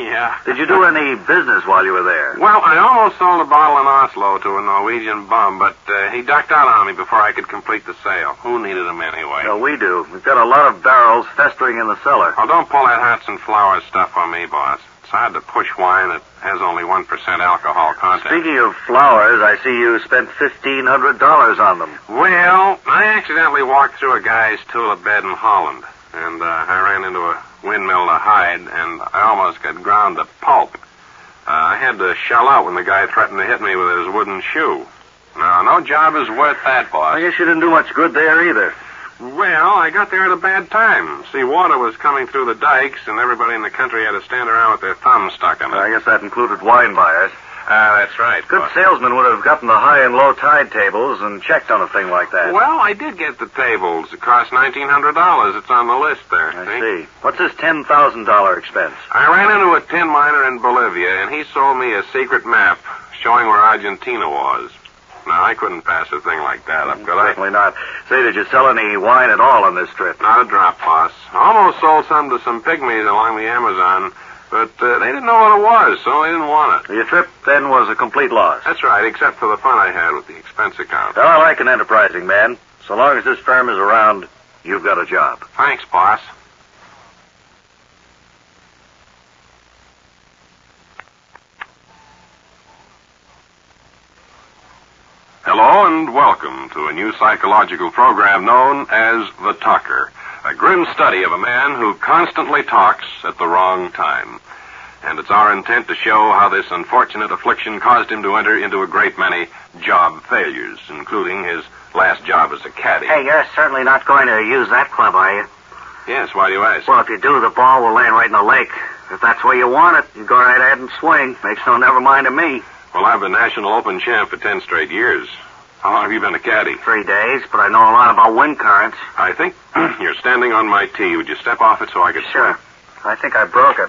Yeah. Did you do any business while you were there? Well, I almost sold a bottle in Oslo to a Norwegian bum, but he ducked out on me before I could complete the sale. Who needed him anyway? No, we do. We've got a lot of barrels festering in the cellar. Oh, don't pull that Hudson Flower stuff on me, boss. It's hard to push wine that has only 1% alcohol content. Speaking of flowers, I see you spent $1,500 on them. Well, I accidentally walked through a guy's tulip bed in Holland. And I ran into a windmill to hide, and I almost got ground to pulp. I had to shell out when the guy threatened to hit me with his wooden shoe. No job is worth that, boss. I guess you didn't do much good there either. Well, I got there at a bad time. See, water was coming through the dikes, and everybody in the country had to stand around with their thumbs stuck in it. I guess that included wine buyers. That's right. Good salesmen would have gotten the high and low tide tables and checked on a thing like that. Well, I did get the tables. It cost $1,900. It's on the list there. I see. What's this $10,000 expense? I ran into a tin miner in Bolivia, and he sold me a secret map showing where Argentina was. Now, I couldn't pass a thing like that up, could I? Certainly not. Say, did you sell any wine at all on this trip? Not a drop, boss. Almost sold some to some pygmies along the Amazon. But they didn't know what it was, so they didn't want it. Your trip, then, was a complete loss. That's right, except for the fun I had with the expense account. Well, I like an enterprising man. So long as this firm is around, you've got a job. Thanks, boss. Hello and welcome to a new psychological program known as The Talker. A grim study of a man who constantly talks at the wrong time. And it's our intent to show how this unfortunate affliction caused him to enter into a great many job failures, including his last job as a caddy. Hey, you're certainly not going to use that club, are you? Yes, why do you ask? Well, if you do, the ball will land right in the lake. If that's where you want it, you go right ahead and swing. Makes no never mind to me. Well, I've been National Open champ for 10 straight years. How long have you been a caddy? 3 days, but I know a lot about wind currents. I think you're standing on my tee. Would you step off it so I could see? Sure. I think I broke it.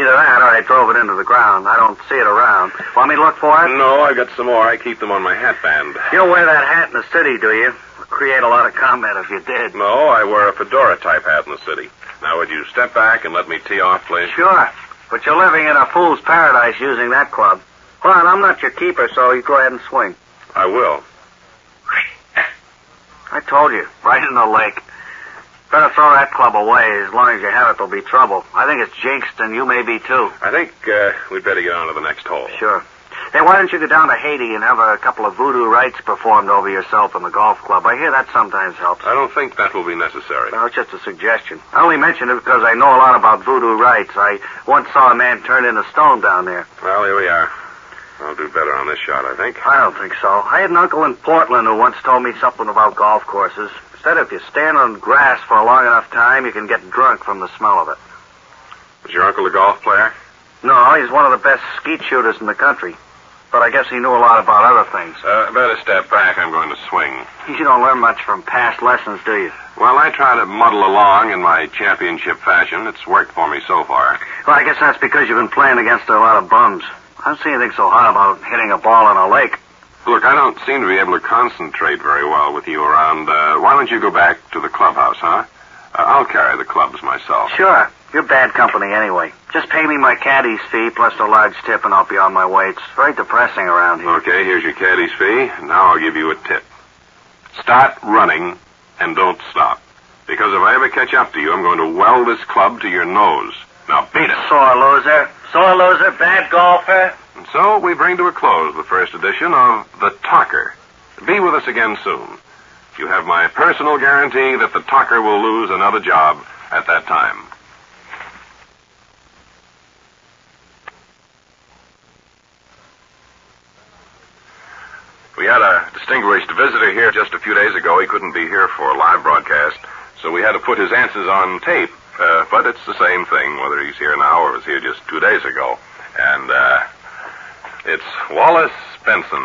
Either that or I drove it into the ground. I don't see it around. Want me to look for it? No, I've got some more. I keep them on my hat band. You don't wear that hat in the city, do you? It'll create a lot of comment if you did. No, I wear a fedora-type hat in the city. Now, would you step back and let me tee off, please? Sure. But you're living in a fool's paradise using that club. Well, I'm not your keeper, so you go ahead and swing. I will. I told you, right in the lake. Better throw that club away. As long as you have it, there'll be trouble. I think it's jinxed, and you may be, too. I think we'd better get on to the next hole. Sure. Hey, why don't you go down to Haiti and have a couple of voodoo rites performed over yourself in the golf club? I hear that sometimes helps. I don't think that will be necessary. No, it's just a suggestion. I only mention it because I know a lot about voodoo rites. I once saw a man turn in a stone down there. Well, here we are. I'll do better on this shot, I think. I don't think so. I had an uncle in Portland who once told me something about golf courses. Said if you stand on grass for a long enough time, you can get drunk from the smell of it. Was your uncle a golf player? No, he's one of the best skeet shooters in the country. But I guess he knew a lot about other things. Better step back. I'm going to swing. You don't learn much from past lessons, do you? Well, I try to muddle along in my championship fashion. It's worked for me so far. Well, I guess that's because you've been playing against a lot of bums. I don't see anything so hard about hitting a ball in a lake. Look, I don't seem to be able to concentrate very well with you around. Why don't you go back to the clubhouse, huh? I'll carry the clubs myself. Sure. You're bad company anyway. Just pay me my caddy's fee plus a large tip and I'll be on my way. It's very depressing around here. Okay, here's your caddy's fee. Now I'll give you a tip. Start running and don't stop. Because if I ever catch up to you, I'm going to weld this club to your nose. Now beat it. Sore loser. Sore loser, bad golfer. And so we bring to a close the first edition of The Talker. Be with us again soon. You have my personal guarantee that The Talker will lose another job at that time. We had a distinguished visitor here just a few days ago. He couldn't be here for a live broadcast, so we had to put his answers on tape. But it's the same thing, whether he's here now or was here just 2 days ago. And it's Wallace Benson,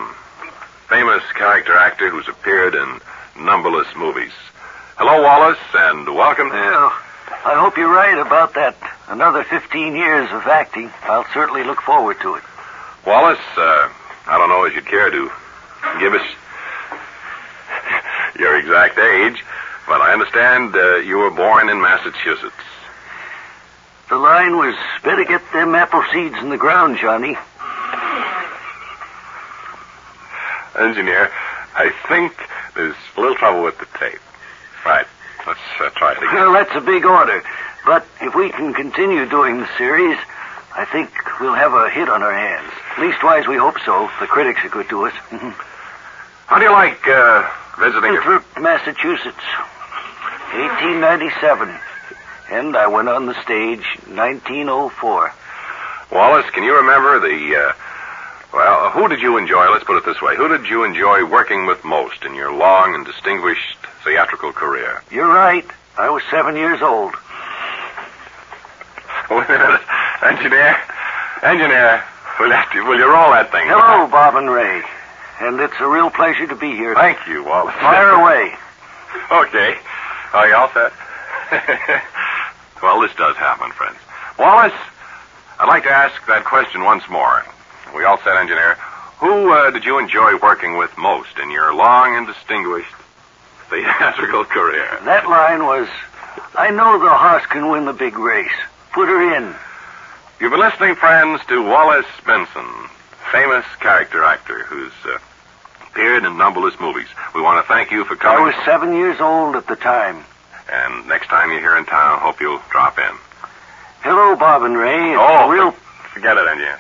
famous character actor who's appeared in numberless movies. Hello, Wallace, and welcome. Well, I hope you're right about that. Another 15 years of acting. I'll certainly look forward to it. Wallace, I don't know if you'd care to give us your exact age. But I understand you were born in Massachusetts. The line was, better get them apple seeds in the ground, Johnny. Engineer, I think there's a little trouble with the tape. Right, let's try it again. Well, that's a big order. But if we can continue doing the series, I think we'll have a hit on our hands. Leastwise, we hope so. The critics are good to us. How do you like visiting Massachusetts, 1897. And I went on the stage 1904. Wallace, can you remember who did you enjoy? Let's put it this way. Who did you enjoy working with most in your long and distinguished theatrical career. You're right. I was 7 years old. Wait a minute. Engineer. Engineer. Will you roll that thing? Hello, Bob and Ray. And it's a real pleasure to be here. Thank you, Wallace. Fire away. Okay. Are you all set? Well, this does happen, friends. Wallace, I'd like to ask that question once more. We all said, Engineer, who did you enjoy working with most in your long and distinguished theatrical career? That line was, I know the horse can win the big race. Put her in. You've been listening, friends, to Wallace Benson, famous character actor who's appeared in numberless movies. We want to thank you for coming. I was 7 years old at the time. And next time you're here in town, hope you'll drop in. Hello, Bob and Ray. Forget it, Engineer.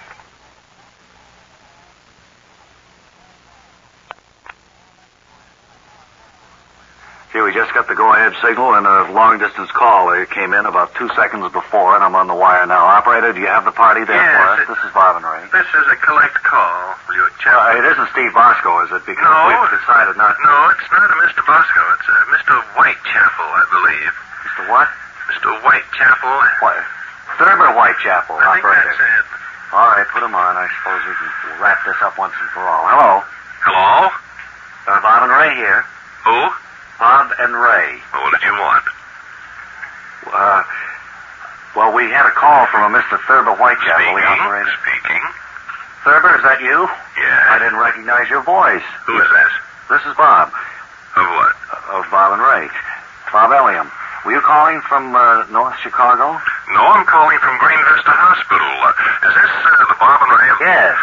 Here, we just got the go-ahead signal and a long-distance call. It came in about 2 seconds before, and I'm on the wire now. Operator, do you have the party there for us? This is Bob and Ray. This is a collect call. Will you accept it? It isn't Steve Bosco, is it? Because we've decided not to. No, it's not a Mr. Bosco. It's a Mr. Whitechapel, I believe. Mr. what? Mr. Whitechapel. What? Thurber Whitechapel, I operator. I think that's it. All right, put him on. I suppose we can wrap this up once and for all. Hello. Hello? Bob and Ray here. Who? Bob and Ray. Well, what did you want? Well, we had a call from a Mr. Thurber Whitechapel. Speaking. Thurber, is that you? Yeah. I didn't recognize your voice. Who is this? This is Bob. Of what? Of Bob and Ray. Bob Elliam. Were you calling from North Chicago? No, I'm calling from Green Vista Hospital. Is this the Bob and Ray? Yes.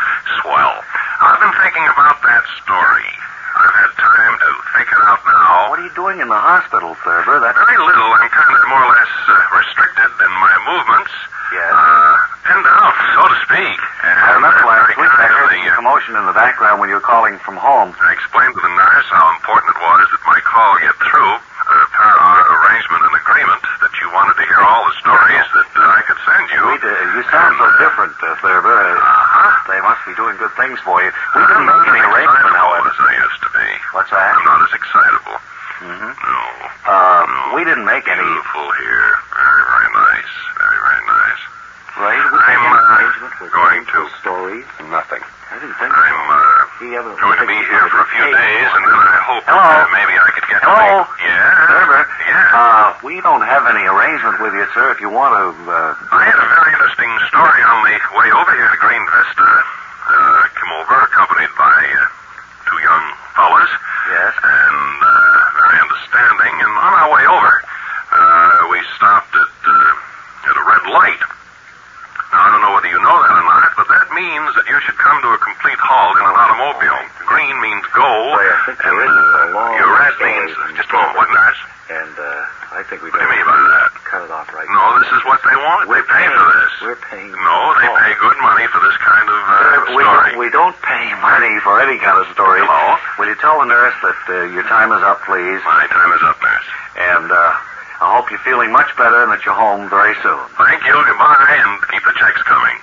Swell. I've been thinking about that story. I've had time to think it out now. What are you doing in the hospital, Thurber? That's very little. I'm kind of more or less restricted in my movements. Yes. Pinned out, so to speak. And I remember last week I heard the commotion in the background when you were calling from home. I explained to the nurse how important it was that my call get through. Per our arrangement and agreement that you wanted to hear all the stories that I could send you. You sound so different, Thurber. They must be doing good things for you. We didn't make any arrangement, however. As I used to be. What's that? I'm not as excitable. Mm-hmm. No. We didn't make any... Beautiful here. Very, very nice. Very, very nice. Right? We I'm going to... Stories? Nothing. I didn't think I'm going to be here for a few days, and then I hope that maybe I could get... Hello? Yeah? Thurber? Yeah? We don't have any arrangement with you, sir, if you want to... I had a very interesting story on the way over here to Green Vista. Came over accompanied by... two young fellas. Yes. And very understanding. And on our way over, we stopped at a red light. Now, I don't know whether you know that or not, but that means that you should come to a complete halt in an automobile. Green means go, and red means... Just a moment, what, nurse? And I think we... What do you mean by that? Cut it off right now. No, this is what they want. They pay for this. We're paying... No, they pay good money for this kind of story. We don't pay money for any kind of story. Hello? Will you tell the nurse that your time is up, please? My time is up, nurse. And I hope you're feeling much better and that you're home very soon. Thank you. Goodbye, and keep the checks coming.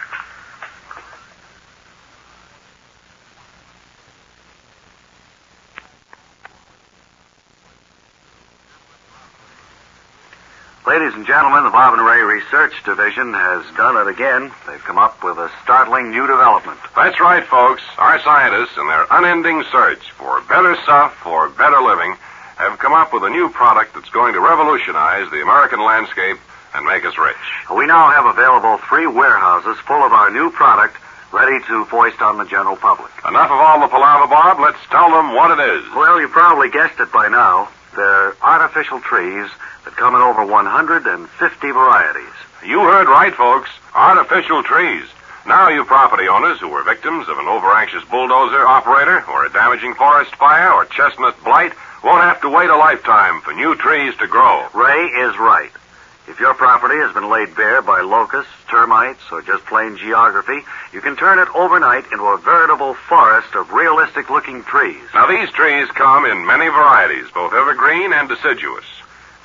Ladies and gentlemen, the Bob and Ray Research Division has done it again. They've come up with a startling new development. That's right, folks. Our scientists, in their unending search for better stuff, for better living, have come up with a new product that's going to revolutionize the American landscape and make us rich. We now have available 3 warehouses full of our new product ready to foist on the general public. Enough of all the palaver, Bob. Let's tell them what it is. Well, you probably guessed it by now. They're artificial trees that come in over 150 varieties. You heard right, folks. Artificial trees. Now you property owners who were victims of an over-anxious bulldozer operator or a damaging forest fire or chestnut blight won't have to wait a lifetime for new trees to grow. Ray is right. If your property has been laid bare by locusts, termites, or just plain geography, you can turn it overnight into a veritable forest of realistic-looking trees. Now, these trees come in many varieties, both evergreen and deciduous.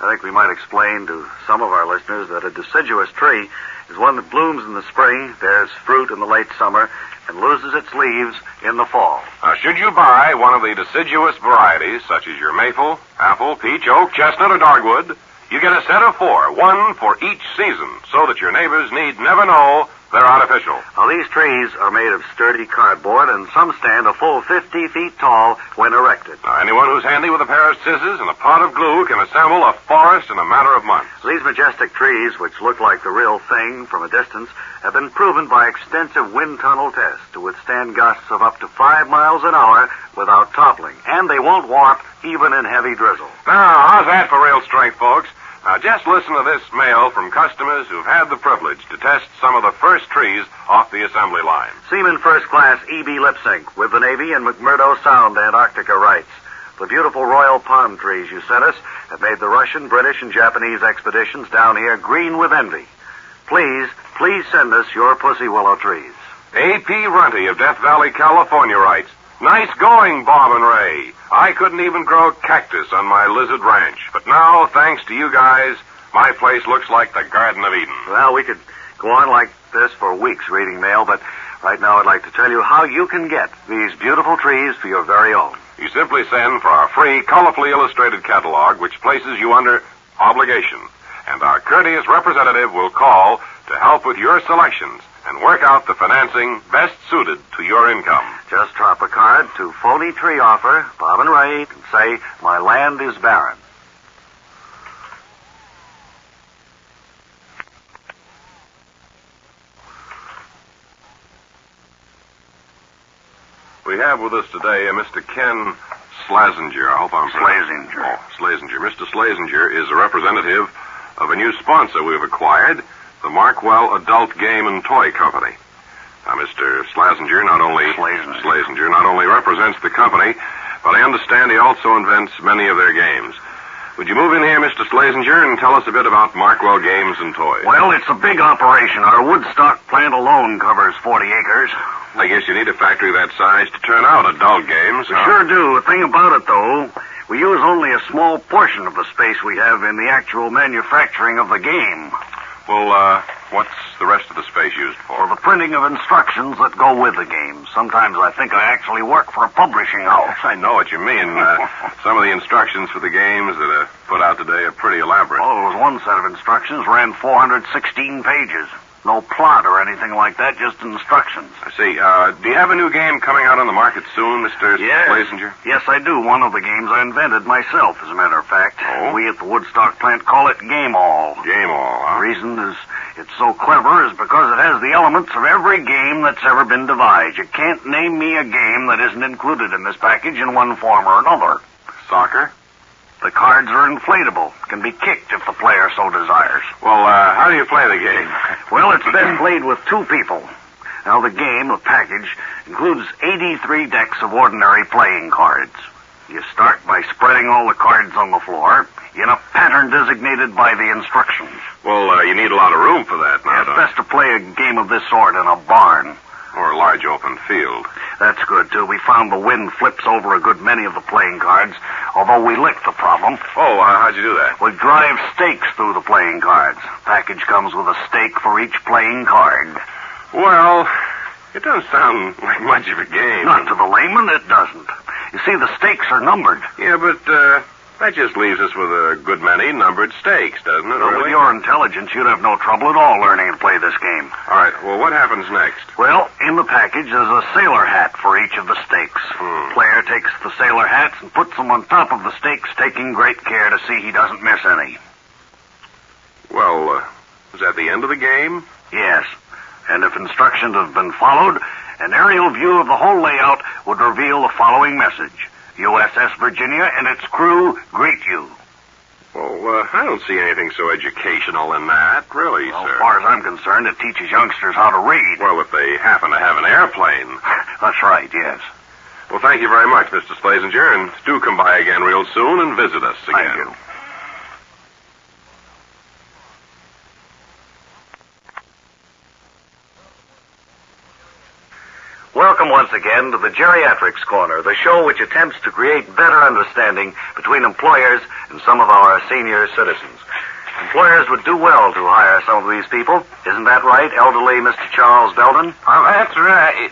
I think we might explain to some of our listeners that a deciduous tree is one that blooms in the spring, bears fruit in the late summer, and loses its leaves in the fall. Now, should you buy one of the deciduous varieties, such as your maple, apple, peach, oak, chestnut, or dogwood, you get a set of four, one for each season, so that your neighbors need never know they're artificial. Now, these trees are made of sturdy cardboard, and some stand a full 50 feet tall when erected. Now, anyone who's handy with a pair of scissors and a pot of glue can assemble a forest in a matter of months. These majestic trees, which look like the real thing from a distance, have been proven by extensive wind tunnel tests to withstand gusts of up to 5 miles an hour without toppling, and they won't warp even in heavy drizzle. Now, how's that for real strength, folks? Now, just listen to this mail from customers who've had the privilege to test some of the first trees off the assembly line. Seaman First Class E.B. Lipsink with the Navy in McMurdo Sound, Antarctica, writes, "The beautiful royal palm trees you sent us have made the Russian, British, and Japanese expeditions down here green with envy. Please send us your pussy willow trees." A.P. Runty of Death Valley, California, writes, "Nice going, Bob and Ray. I couldn't even grow cactus on my lizard ranch. But now, thanks to you guys, my place looks like the Garden of Eden." Well, we could go on like this for weeks reading mail, but right now I'd like to tell you how you can get these beautiful trees for your very own. You simply send for our free, colorfully illustrated catalog, which places you under obligation. And our courteous representative will call to help with your selections and work out the financing best suited to your income. Just drop a card to Phony Tree Offer, Bob and Ray, and say, "My land is barren." We have with us today Mr. Ken Slazinger. I hope I'm pronouncing. Slazinger. Oh, Slazinger. Mr. Slazinger is a representative of a new sponsor we've acquired, the Markwell Adult Game and Toy Company. Now, Mr. Slazinger not only represents the company, but I understand he also invents many of their games. Would you move in here, Mr. Slazinger, and tell us a bit about Markwell Games and Toys? Well, it's a big operation. Our Woodstock plant alone covers 40 acres. I guess you need a factory that size to turn out adult games. Huh? Sure do. The thing about it, though, we use only a small portion of the space we have in the actual manufacturing of the game. Well, what's the rest of the space used for? For the printing of instructions that go with the game. Sometimes I think I actually work for a publishing house. I know what you mean. Some of the instructions for the games that are put out today are pretty elaborate. Oh, there was one set of instructions ran 416 pages. No plot or anything like that, just instructions. I see. Do you have a new game coming out on the market soon, Mr. Slazinger? Yes, I do. One of the games I invented myself, as a matter of fact. Oh? We at the Woodstock plant call it Game All. Game All, huh? The reason is it's so clever is because it has the elements of every game that's ever been devised. You can't name me a game that isn't included in this package in one form or another. Soccer? The cards are inflatable, can be kicked if the player so desires. Well, how do you play the game? Well, it's been played with two people. Now, the game, the package, includes 83 decks of ordinary playing cards. You start by spreading all the cards on the floor in a pattern designated by the instructions. Well, you need a lot of room for that now, don't you? It's best to play a game of this sort in a barn. Or a large open field. That's good, too. We found the wind flips over a good many of the playing cards, although we licked the problem. Oh, how'd you do that? We drive stakes through the playing cards. Package comes with a stake for each playing card. Well, it doesn't sound like much of a game. Not to the layman, it doesn't. You see, the stakes are numbered. Yeah, but that just leaves us with a good many numbered stakes, doesn't it? Well, really? With your intelligence, you'd have no trouble at all learning to play this game. All right. Well, what happens next? Well, in the package, there's a sailor hat for each of the stakes. The player takes the sailor hats and puts them on top of the stakes, taking great care to see he doesn't miss any. Well, is that the end of the game? Yes. And if instructions have been followed, an aerial view of the whole layout would reveal the following message. USS Virginia and its crew greet you. Well, I don't see anything so educational in that, really, well, sir. As far as I'm concerned, it teaches youngsters how to read. Well, if they happen to have an airplane. That's right, yes. Well, thank you very much, Mr. Slazinger, and do come by again real soon and visit us again. Thank you. Welcome once again to the Geriatrics Corner, the show which attempts to create better understanding between employers and some of our senior citizens. Employers would do well to hire some of these people. Isn't that right, elderly Mr. Charles Belden? Well, that's right.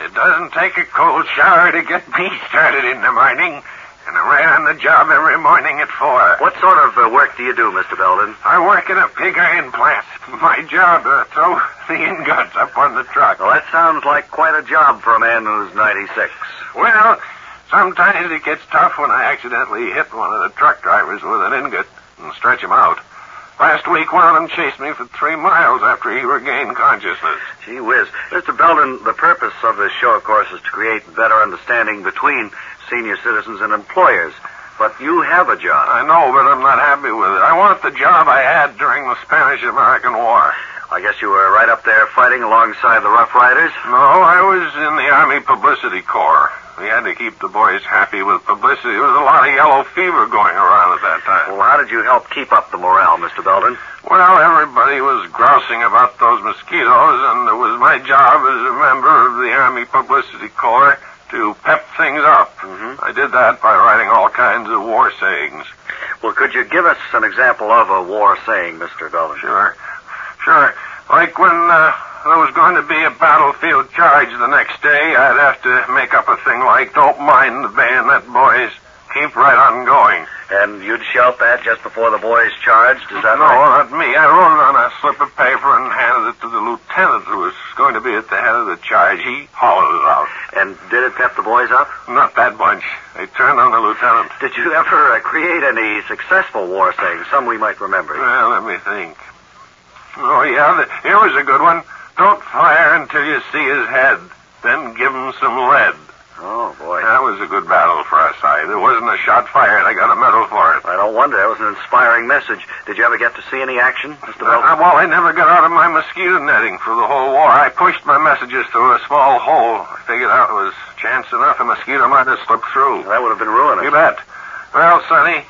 It doesn't take a cold shower to get me started in the morning. And I'm right on the job every morning at 4. What sort of work do you do, Mr. Belden? I work in a pig iron plant. My job, throw the ingots up on the truck. Well, that sounds like quite a job for a man who's 96. Well, sometimes it gets tough when I accidentally hit one of the truck drivers with an ingot and stretch him out. Last week, one of them chased me for 3 miles after he regained consciousness. Gee whiz. Mr. Belden, the purpose of this show, of course, is to create better understanding between senior citizens and employers. But you have a job. I know, but I'm not happy with it. I want the job I had during the Spanish-American War. I guess you were right up there fighting alongside the Rough Riders? No, I was in the Army Publicity Corps. We had to keep the boys happy with publicity. There was a lot of yellow fever going around at that time. Well, how did you help keep up the morale, Mr. Belden? Well, everybody was grousing about those mosquitoes, and it was my job as a member of the Army Publicity Corps to pep things up. Mm-hmm. I did that by writing all kinds of war sayings. Well, could you give us an example of a war saying, Mr. Belden? Sure. Like when there was going to be a battlefield charge the next day, I'd have to make up a thing like, "Don't mind the bayonet, boys. Keep right on going." And you'd shout that just before the boys charged? Is that right? No, not me. I wrote it on a slip of paper and handed it to the lieutenant who was going to be at the head of the charge. He hollowed it out. And did it pep the boys up? Not that bunch. They turned on the lieutenant. Did you ever create any successful war sayings? Some we might remember. Well, let me think. Oh, yeah, here was a good one. Don't fire until you see his head. Then give him some lead. Oh, boy. That was a good battle for our side. There wasn't a shot fired. I got a medal for it. I don't wonder. That was an inspiring message. Did you ever get to see any action, Mr. Belden? Well, I never got out of my mosquito netting for the whole war. I pushed my messages through a small hole. I figured out it was chance enough a mosquito might have slipped through. That would have been ruinous. You bet. Well, Sonny,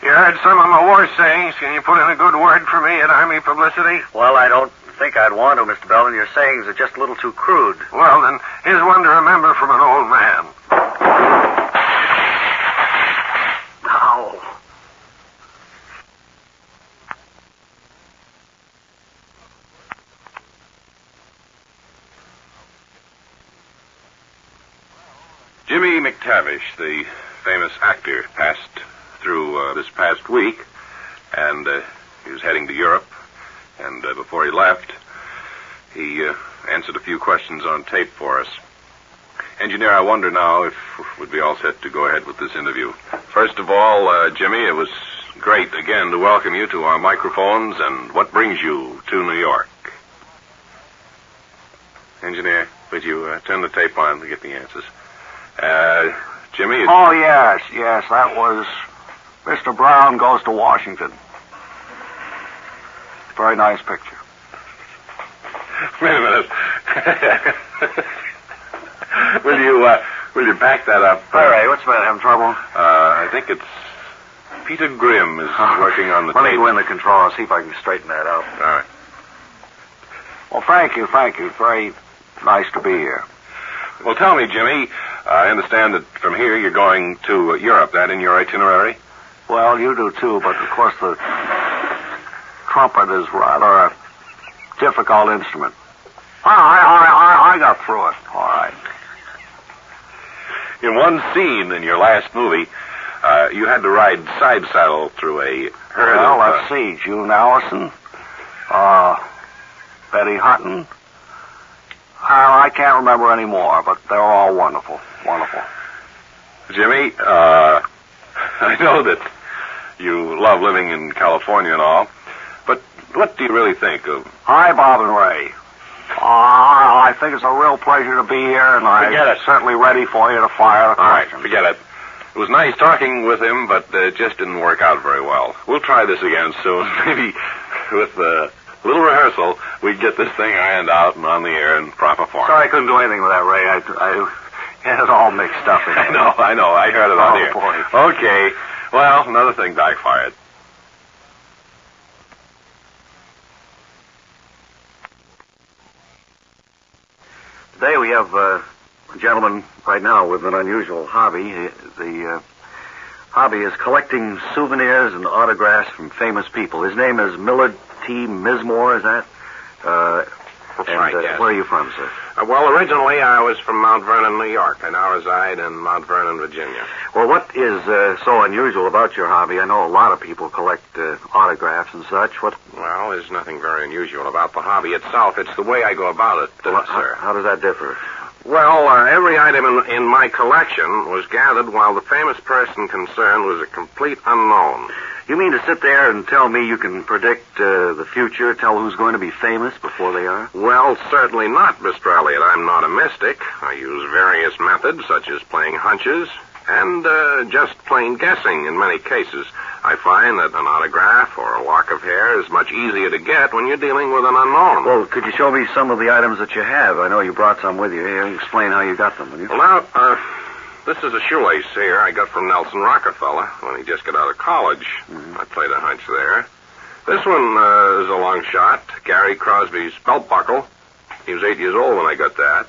you heard some of my war sayings. Can you put in a good word for me at Army Publicity? Well, I don't think I'd want to, Mr. Belden. Your sayings are just a little too crude. Well, then, here's one to remember from an old man. Ow. Jimmy McTavish, the famous actor, passed through this past week, and he was heading to Europe. And before he left, he answered a few questions on tape for us. Engineer, I wonder now if we'd be all set to go ahead with this interview. First of all, Jimmy, it was great again to welcome you to our microphones. And what brings you to New York? Engineer, would you turn the tape on to get the answers? Jimmy? Oh, yes, that was Mr. Brown Goes to Washington. Very nice picture. Wait a minute. Will you back that up? All right. What's the matter? Having trouble? I think it's Peter Grimm is working on the tape. Let me go in the control. I'll see if I can straighten that out. All right. Well, thank you. Very nice to be here. Well, tell me, Jimmy. I understand that from here you're going to Europe. That in your itinerary? Well, you do too. But of course the trumpet is rather a difficult instrument. I got through it. All right. In one scene in your last movie, you had to ride side saddle through a herd of... Well, let's see. June Allison, Betty Hutton. I can't remember any more, but they're all wonderful. Wonderful. Jimmy, I know that you love living in California and all, what do you really think of... Hi, Bob and Ray. I think it's a real pleasure to be here, and I'm certainly ready for you to fire the questions. All right, forget it. It was nice talking with him, but it just didn't work out very well. We'll try this again soon. Maybe with a little rehearsal, we'd get this thing ironed out and on the air in proper form. Sorry I couldn't do anything with that, Ray. I had it all mixed up. I know. I heard it on the air. Boy. Okay. Well, another thing backfired. Today we have a gentleman right now with an unusual hobby. The hobby is collecting souvenirs and autographs from famous people. His name is Millard T. Mismore, is that? That's right, yes. Where are you from, sir? Well, originally I was from Mount Vernon, New York. I now reside in Mount Vernon, Virginia. Well, what is so unusual about your hobby? I know a lot of people collect autographs and such. What? Well, there's nothing very unusual about the hobby itself. It's the way I go about it, sir. How does that differ? Well, every item in my collection was gathered while the famous person concerned was a complete unknown. You mean to sit there and tell me you can predict the future, tell who's going to be famous before they are? Well, certainly not, Mr. Elliot. I'm not a mystic. I use various methods, such as playing hunches and just plain guessing in many cases. I find that an autograph or a lock of hair is much easier to get when you're dealing with an unknown. Well, could you show me some of the items that you have? I know you brought some with you here. Explain how you got them, will you? Well, now, this is a shoelace here I got from Nelson Rockefeller when he just got out of college. Mm-hmm. I played a hunch there. This one is a long shot, Gary Crosby's belt buckle. He was 8 years old when I got that.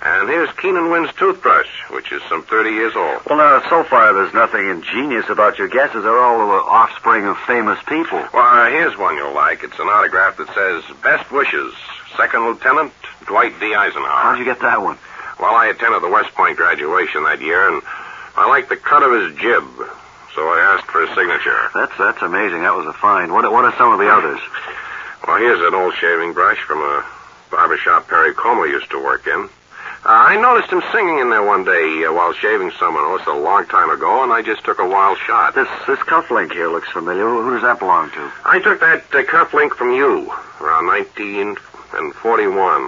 And here's Keenan Wynn's toothbrush, which is some 30 years old. Well, now, so far there's nothing ingenious about your guesses. They're all the offspring of famous people. Well, here's one you'll like. It's an autograph that says, "Best wishes, Second Lieutenant Dwight D. Eisenhower." How'd you get that one? Well, I attended the West Point graduation that year, and I liked the cut of his jib, so I asked for his signature. That's amazing. That was a find. What are some of the others? Well, here's an old shaving brush from a barbershop Perry Como used to work in. I noticed him singing in there one day while shaving someone else a long time ago, and I just took a wild shot. This cufflink here looks familiar. Who does that belong to? I took that cufflink from you around 1941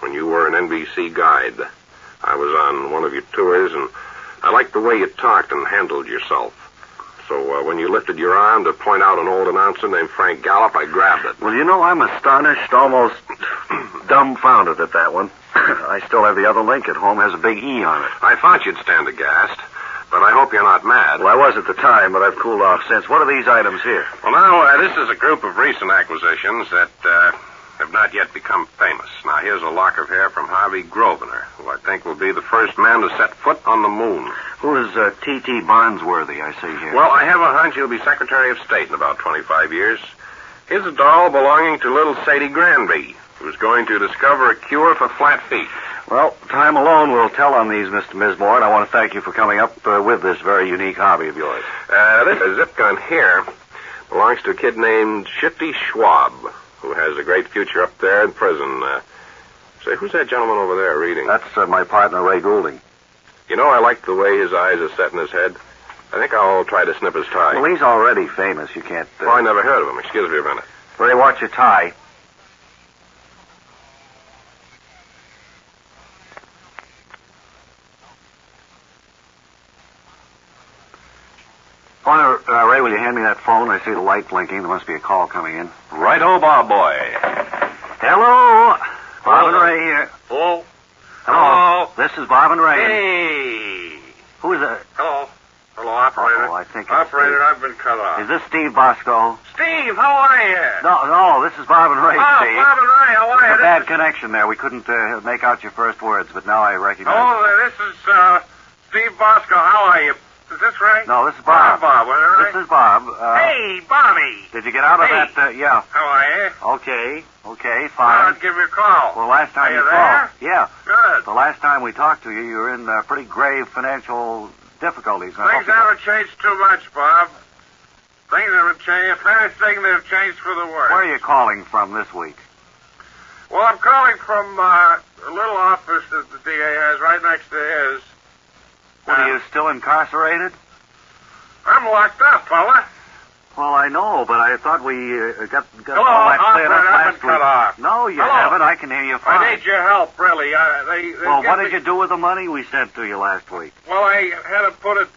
when you were an NBC guide. I was on one of your tours, and I liked the way you talked and handled yourself. So when you lifted your arm to point out an old announcer named Frank Gallup, I grabbed it. Well, you know, I'm astonished, almost dumbfounded at that one. I still have the other link at home. It has a big E on it. I thought you'd stand aghast, but I hope you're not mad. Well, I was at the time, but I've cooled off since. What are these items here? Well, now, this is a group of recent acquisitions that have not yet become famous. Now, here's a lock of hair from Harvey Grosvenor, who I think will be the first man to set foot on the moon. Who is T.T. Barnsworthy, I see here? Well, I have a hunch he'll be Secretary of State in about 25 years. Here's a doll belonging to little Sadie Granby, who's going to discover a cure for flat feet. Well, time alone will tell on these, Mr. Mismore, and I want to thank you for coming up with this very unique hobby of yours. This zip gun here belongs to a kid named Shifty Schwab, who has a great future up there in prison. Say, who's that gentleman over there reading? That's my partner, Ray Goulding. You know, I like the way his eyes are set in his head. I think I'll try to snip his tie. Well, he's already famous. You can't... Oh, I never heard of him. Excuse me a minute. Ray, watch your tie. Ray, will you hand me that phone? I see the light blinking. There must be a call coming in. Right-o, Bob boy. Hello. Bob and Ray here. Hello. Hello. This is Bob and Ray. Hey. Who is it? Hello. Hello, operator. Oh, I think it's operator, Steve. I've been cut off. Is this Steve Bosco? Steve, how are you? No, this is Bob and Ray, Steve. Oh, Bob and Ray, how are you? It's a bad connection there. We couldn't make out your first words, but now I recognize you. This is Steve Bosco. How are you? Is this right? No, this is Bob. Bob, all right? This is Bob. Hey, Bobby. Did you get out of that? Yeah. How are you? Okay, fine. I'll give you a call. Well, last time you called. Yeah. Good. The last time we talked to you, you were in pretty grave financial difficulties. Things haven't changed too much, Bob. Things haven't changed. If anything, they've changed for the worse. Where are you calling from this week? Well, I'm calling from a little office that the DA has right next to his. What, are you still incarcerated? I'm locked up, fella. Well, I know, but I thought we got all that cleared up last week. Hello, I've been cut off. No, you haven't. I can hear you fine. I need your help, really. Well, what did you do with the money we sent to you last week? Well, I had to put it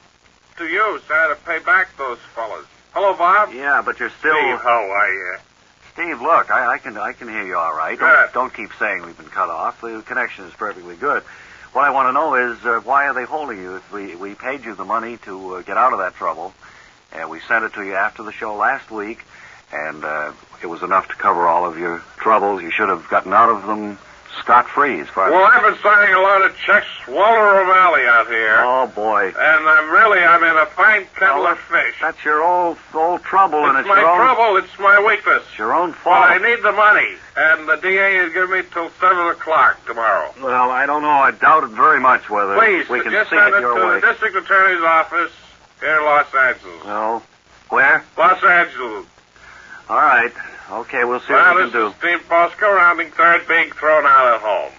to use. I had to pay back those fellas. Hello, Bob. Yeah, but you're still... Steve, how are you? Steve, look, I can hear you all right. Don't keep saying we've been cut off. The connection is perfectly good. What I want to know is, why are they holding you? If we paid you the money to get out of that trouble, and we sent it to you after the show last week, and it was enough to cover all of your troubles. You should have gotten out of them Scot-free as far as... Well, I've been signing a lot of checks, Waller O'Malley out here. Oh, boy. And I'm in a fine kettle of fish. That's your old trouble, and it's your own... It's my trouble. It's my weakness. It's your own fault. But I need the money, and the DA is giving me till 7 o'clock tomorrow. Well, I don't know. I doubt it very much whether we can see it your way. Please, just send it to the district attorney's office here in Los Angeles. No. Where? Los Angeles. All right. Okay, we'll see what we can do. This is Steve Bosco rounding third, being thrown out at home.